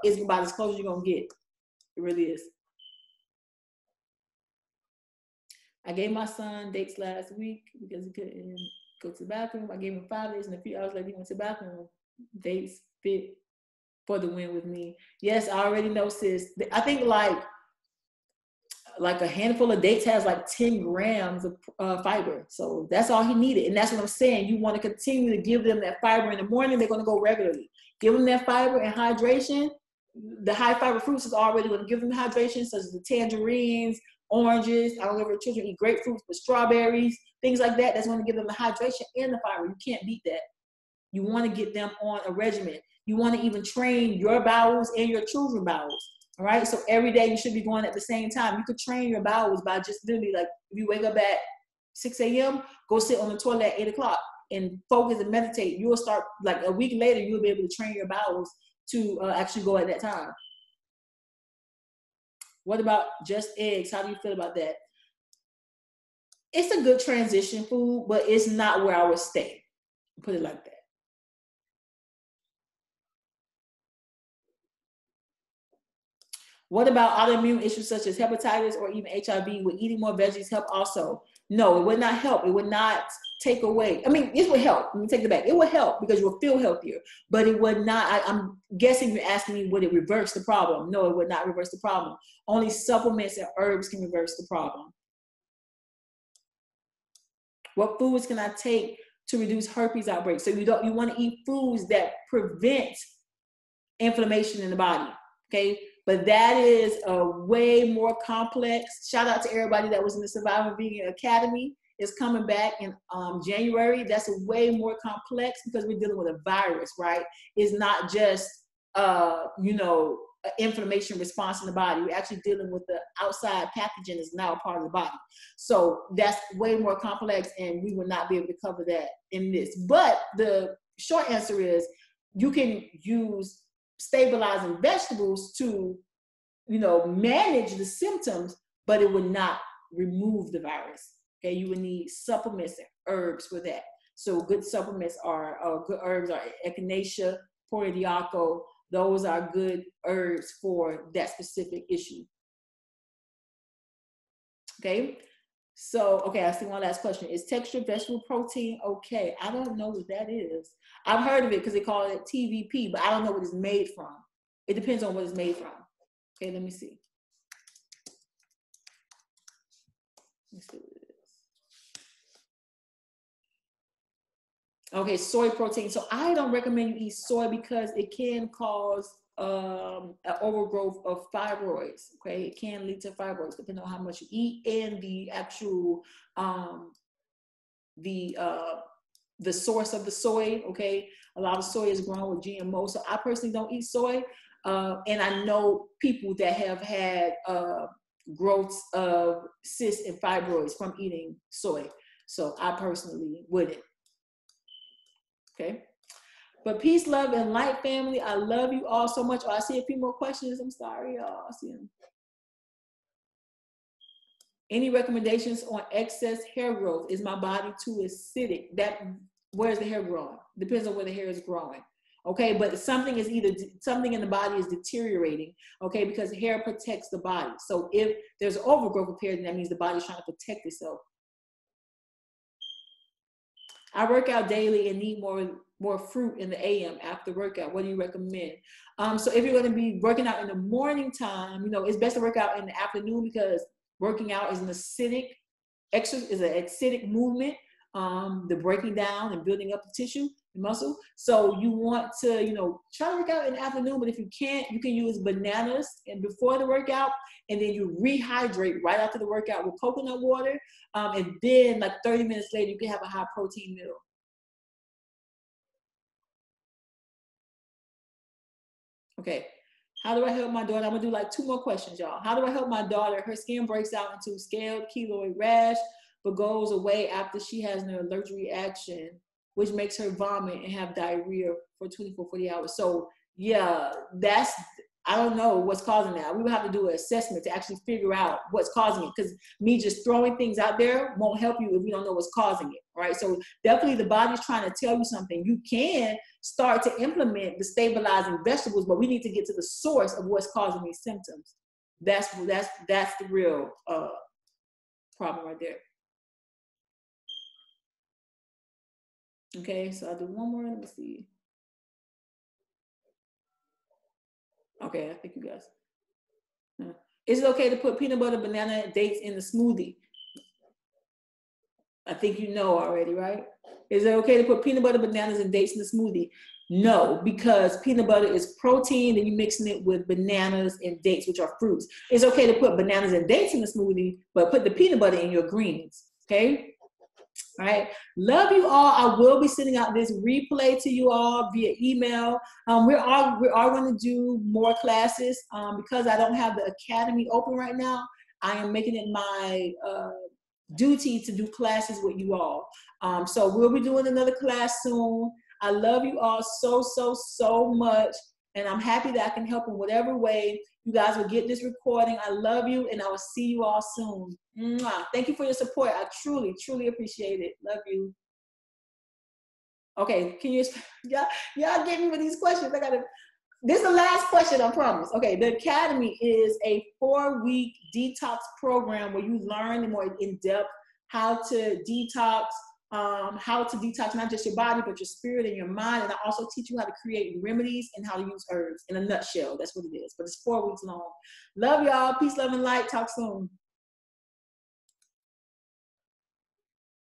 it's about as close as you're going to get. It really is. I gave my son dates last week because he couldn't go to the bathroom. I gave him 5 days, and a few hours later, he went to the bathroom. Dates fit for the win with me. Yes, I already know, sis. I think like a handful of dates has like 10 grams of fiber. So that's all he needed. And that's what I'm saying. You want to continue to give them that fiber in the morning. They're going to go regularly. Give them that fiber and hydration. The high fiber fruits is already going to give them hydration, such as the tangerines, oranges. I don't know if your children eat grapefruits, but strawberries, things like that. That's going to give them the hydration and the fiber. You can't beat that. You want to get them on a regimen. You want to even train your bowels and your children's bowels. All right, so every day you should be going at the same time. You could train your bowels by just literally, like, if you wake up at 6 a.m., go sit on the toilet at 8 o'clock and focus and meditate. You will start, like, a week later, you'll be able to train your bowels to actually go at that time. What about just eggs? How do you feel about that? It's a good transition food, but it's not where I would stay. Put it like that. What about autoimmune issues such as hepatitis or even HIV? Would eating more veggies help also? No, it would not help. It would not take away. I mean, it would help. Let me take it back. It would help because you will feel healthier, but it would not. I'm guessing you're asking me, would it reverse the problem? No, it would not reverse the problem. Only supplements and herbs can reverse the problem. What foods can I take to reduce herpes outbreaks? So you want to eat foods that prevent inflammation in the body, okay? But that is a way more complex. Shout out to everybody that was in the Surviving Vegan Academy. It's coming back in January. That's a way more complex because we're dealing with a virus, right? It's not just, you know, an inflammation response in the body. We're actually dealing with the outside pathogen is now a part of the body. So that's way more complex, and we will not be able to cover that in this. But the short answer is you can use stabilizing vegetables to, you know, manage the symptoms, but it would not remove the virus. Okay, you would need supplements and herbs for that. So good supplements are good herbs are echinacea, portodiaco. Those are good herbs for that specific issue. Okay, so okay, I see one last question. Is textured vegetable protein okay? I don't know what that is. I've heard of it because they call it TVP, but I don't know what it's made from. It depends on what it's made from. Okay, let me see. Let's see what it is. Okay, soy protein. So I don't recommend you eat soy because it can cause an overgrowth of fibroids. Okay, it can lead to fibroids depending on how much you eat and the actual the source of the soy. Okay, a lot of soy is grown with GMO, so I personally don't eat soy, and I know people that have had growths of cysts and fibroids from eating soy, so I personally wouldn't. Okay, but peace, love, and light, family. I love you all so much. Oh, I see a few more questions. I'm sorry, y'all. I see them. Any recommendations on excess hair growth? Is my body too acidic? Where's the hair growing? Depends on where the hair is growing. Okay, but something is either, something in the body is deteriorating, okay, because hair protects the body. So if there's overgrowth of hair, then that means the body's trying to protect itself. I work out daily and need more fruit in the AM after workout. What do you recommend? So if you're going to be working out in the morning time, you know, it's best to work out in the afternoon because working out is an acidic exercise, is an acidic movement, the breaking down and building up the tissue and muscle. So you want to, you know, try to work out in the afternoon, but if you can't, you can use bananas and before the workout, and then you rehydrate right after the workout with coconut water. And then like 30 minutes later, you can have a high protein meal. Okay. How do I help my daughter? I'm going to do like 2 more questions, y'all. How do I help my daughter? Her skin breaks out into scaled keloid rash, but goes away after she has an allergic reaction, which makes her vomit and have diarrhea for 24, 40 hours. So yeah, that's, I don't know what's causing that. We would have to do an assessment to actually figure out what's causing it, because me just throwing things out there won't help you if you don't know what's causing it, right? So definitely the body's trying to tell you something. You can start to implement the stabilizing vegetables, but we need to get to the source of what's causing these symptoms. That's the real problem right there. Okay, so I'll do one more. Let me see. Okay, I think you guys. Is it okay to put peanut butter, banana, and dates in the smoothie? I think you know already, right? Is it okay to put peanut butter, bananas, and dates in the smoothie? No, because peanut butter is protein and you're mixing it with bananas and dates, which are fruits. It's okay to put bananas and dates in the smoothie, but put the peanut butter in your greens, okay? All right, love you all. I will be sending out this replay to you all via email. We are going to do more classes because I don't have the academy open right now. I am making it my duty to do classes with you all. So we'll be doing another class soon. I love you all so, so, so much. And I'm happy that I can help in whatever way. You guys will get this recording. I love you, and I will see you all soon. Mwah. Thank you for your support. I truly, truly appreciate it. Love you. Okay, can you, y'all get me with these questions. I gotta, this is the last question, I promise. Okay, the Academy is a 4-week detox program where you learn more in depth how to detox not just your body but your spirit and your mind, and I also teach you how to create remedies and how to use herbs. In a nutshell, that's what it is, but it's 4 weeks long. Love y'all. Peace, love, and light. Talk soon.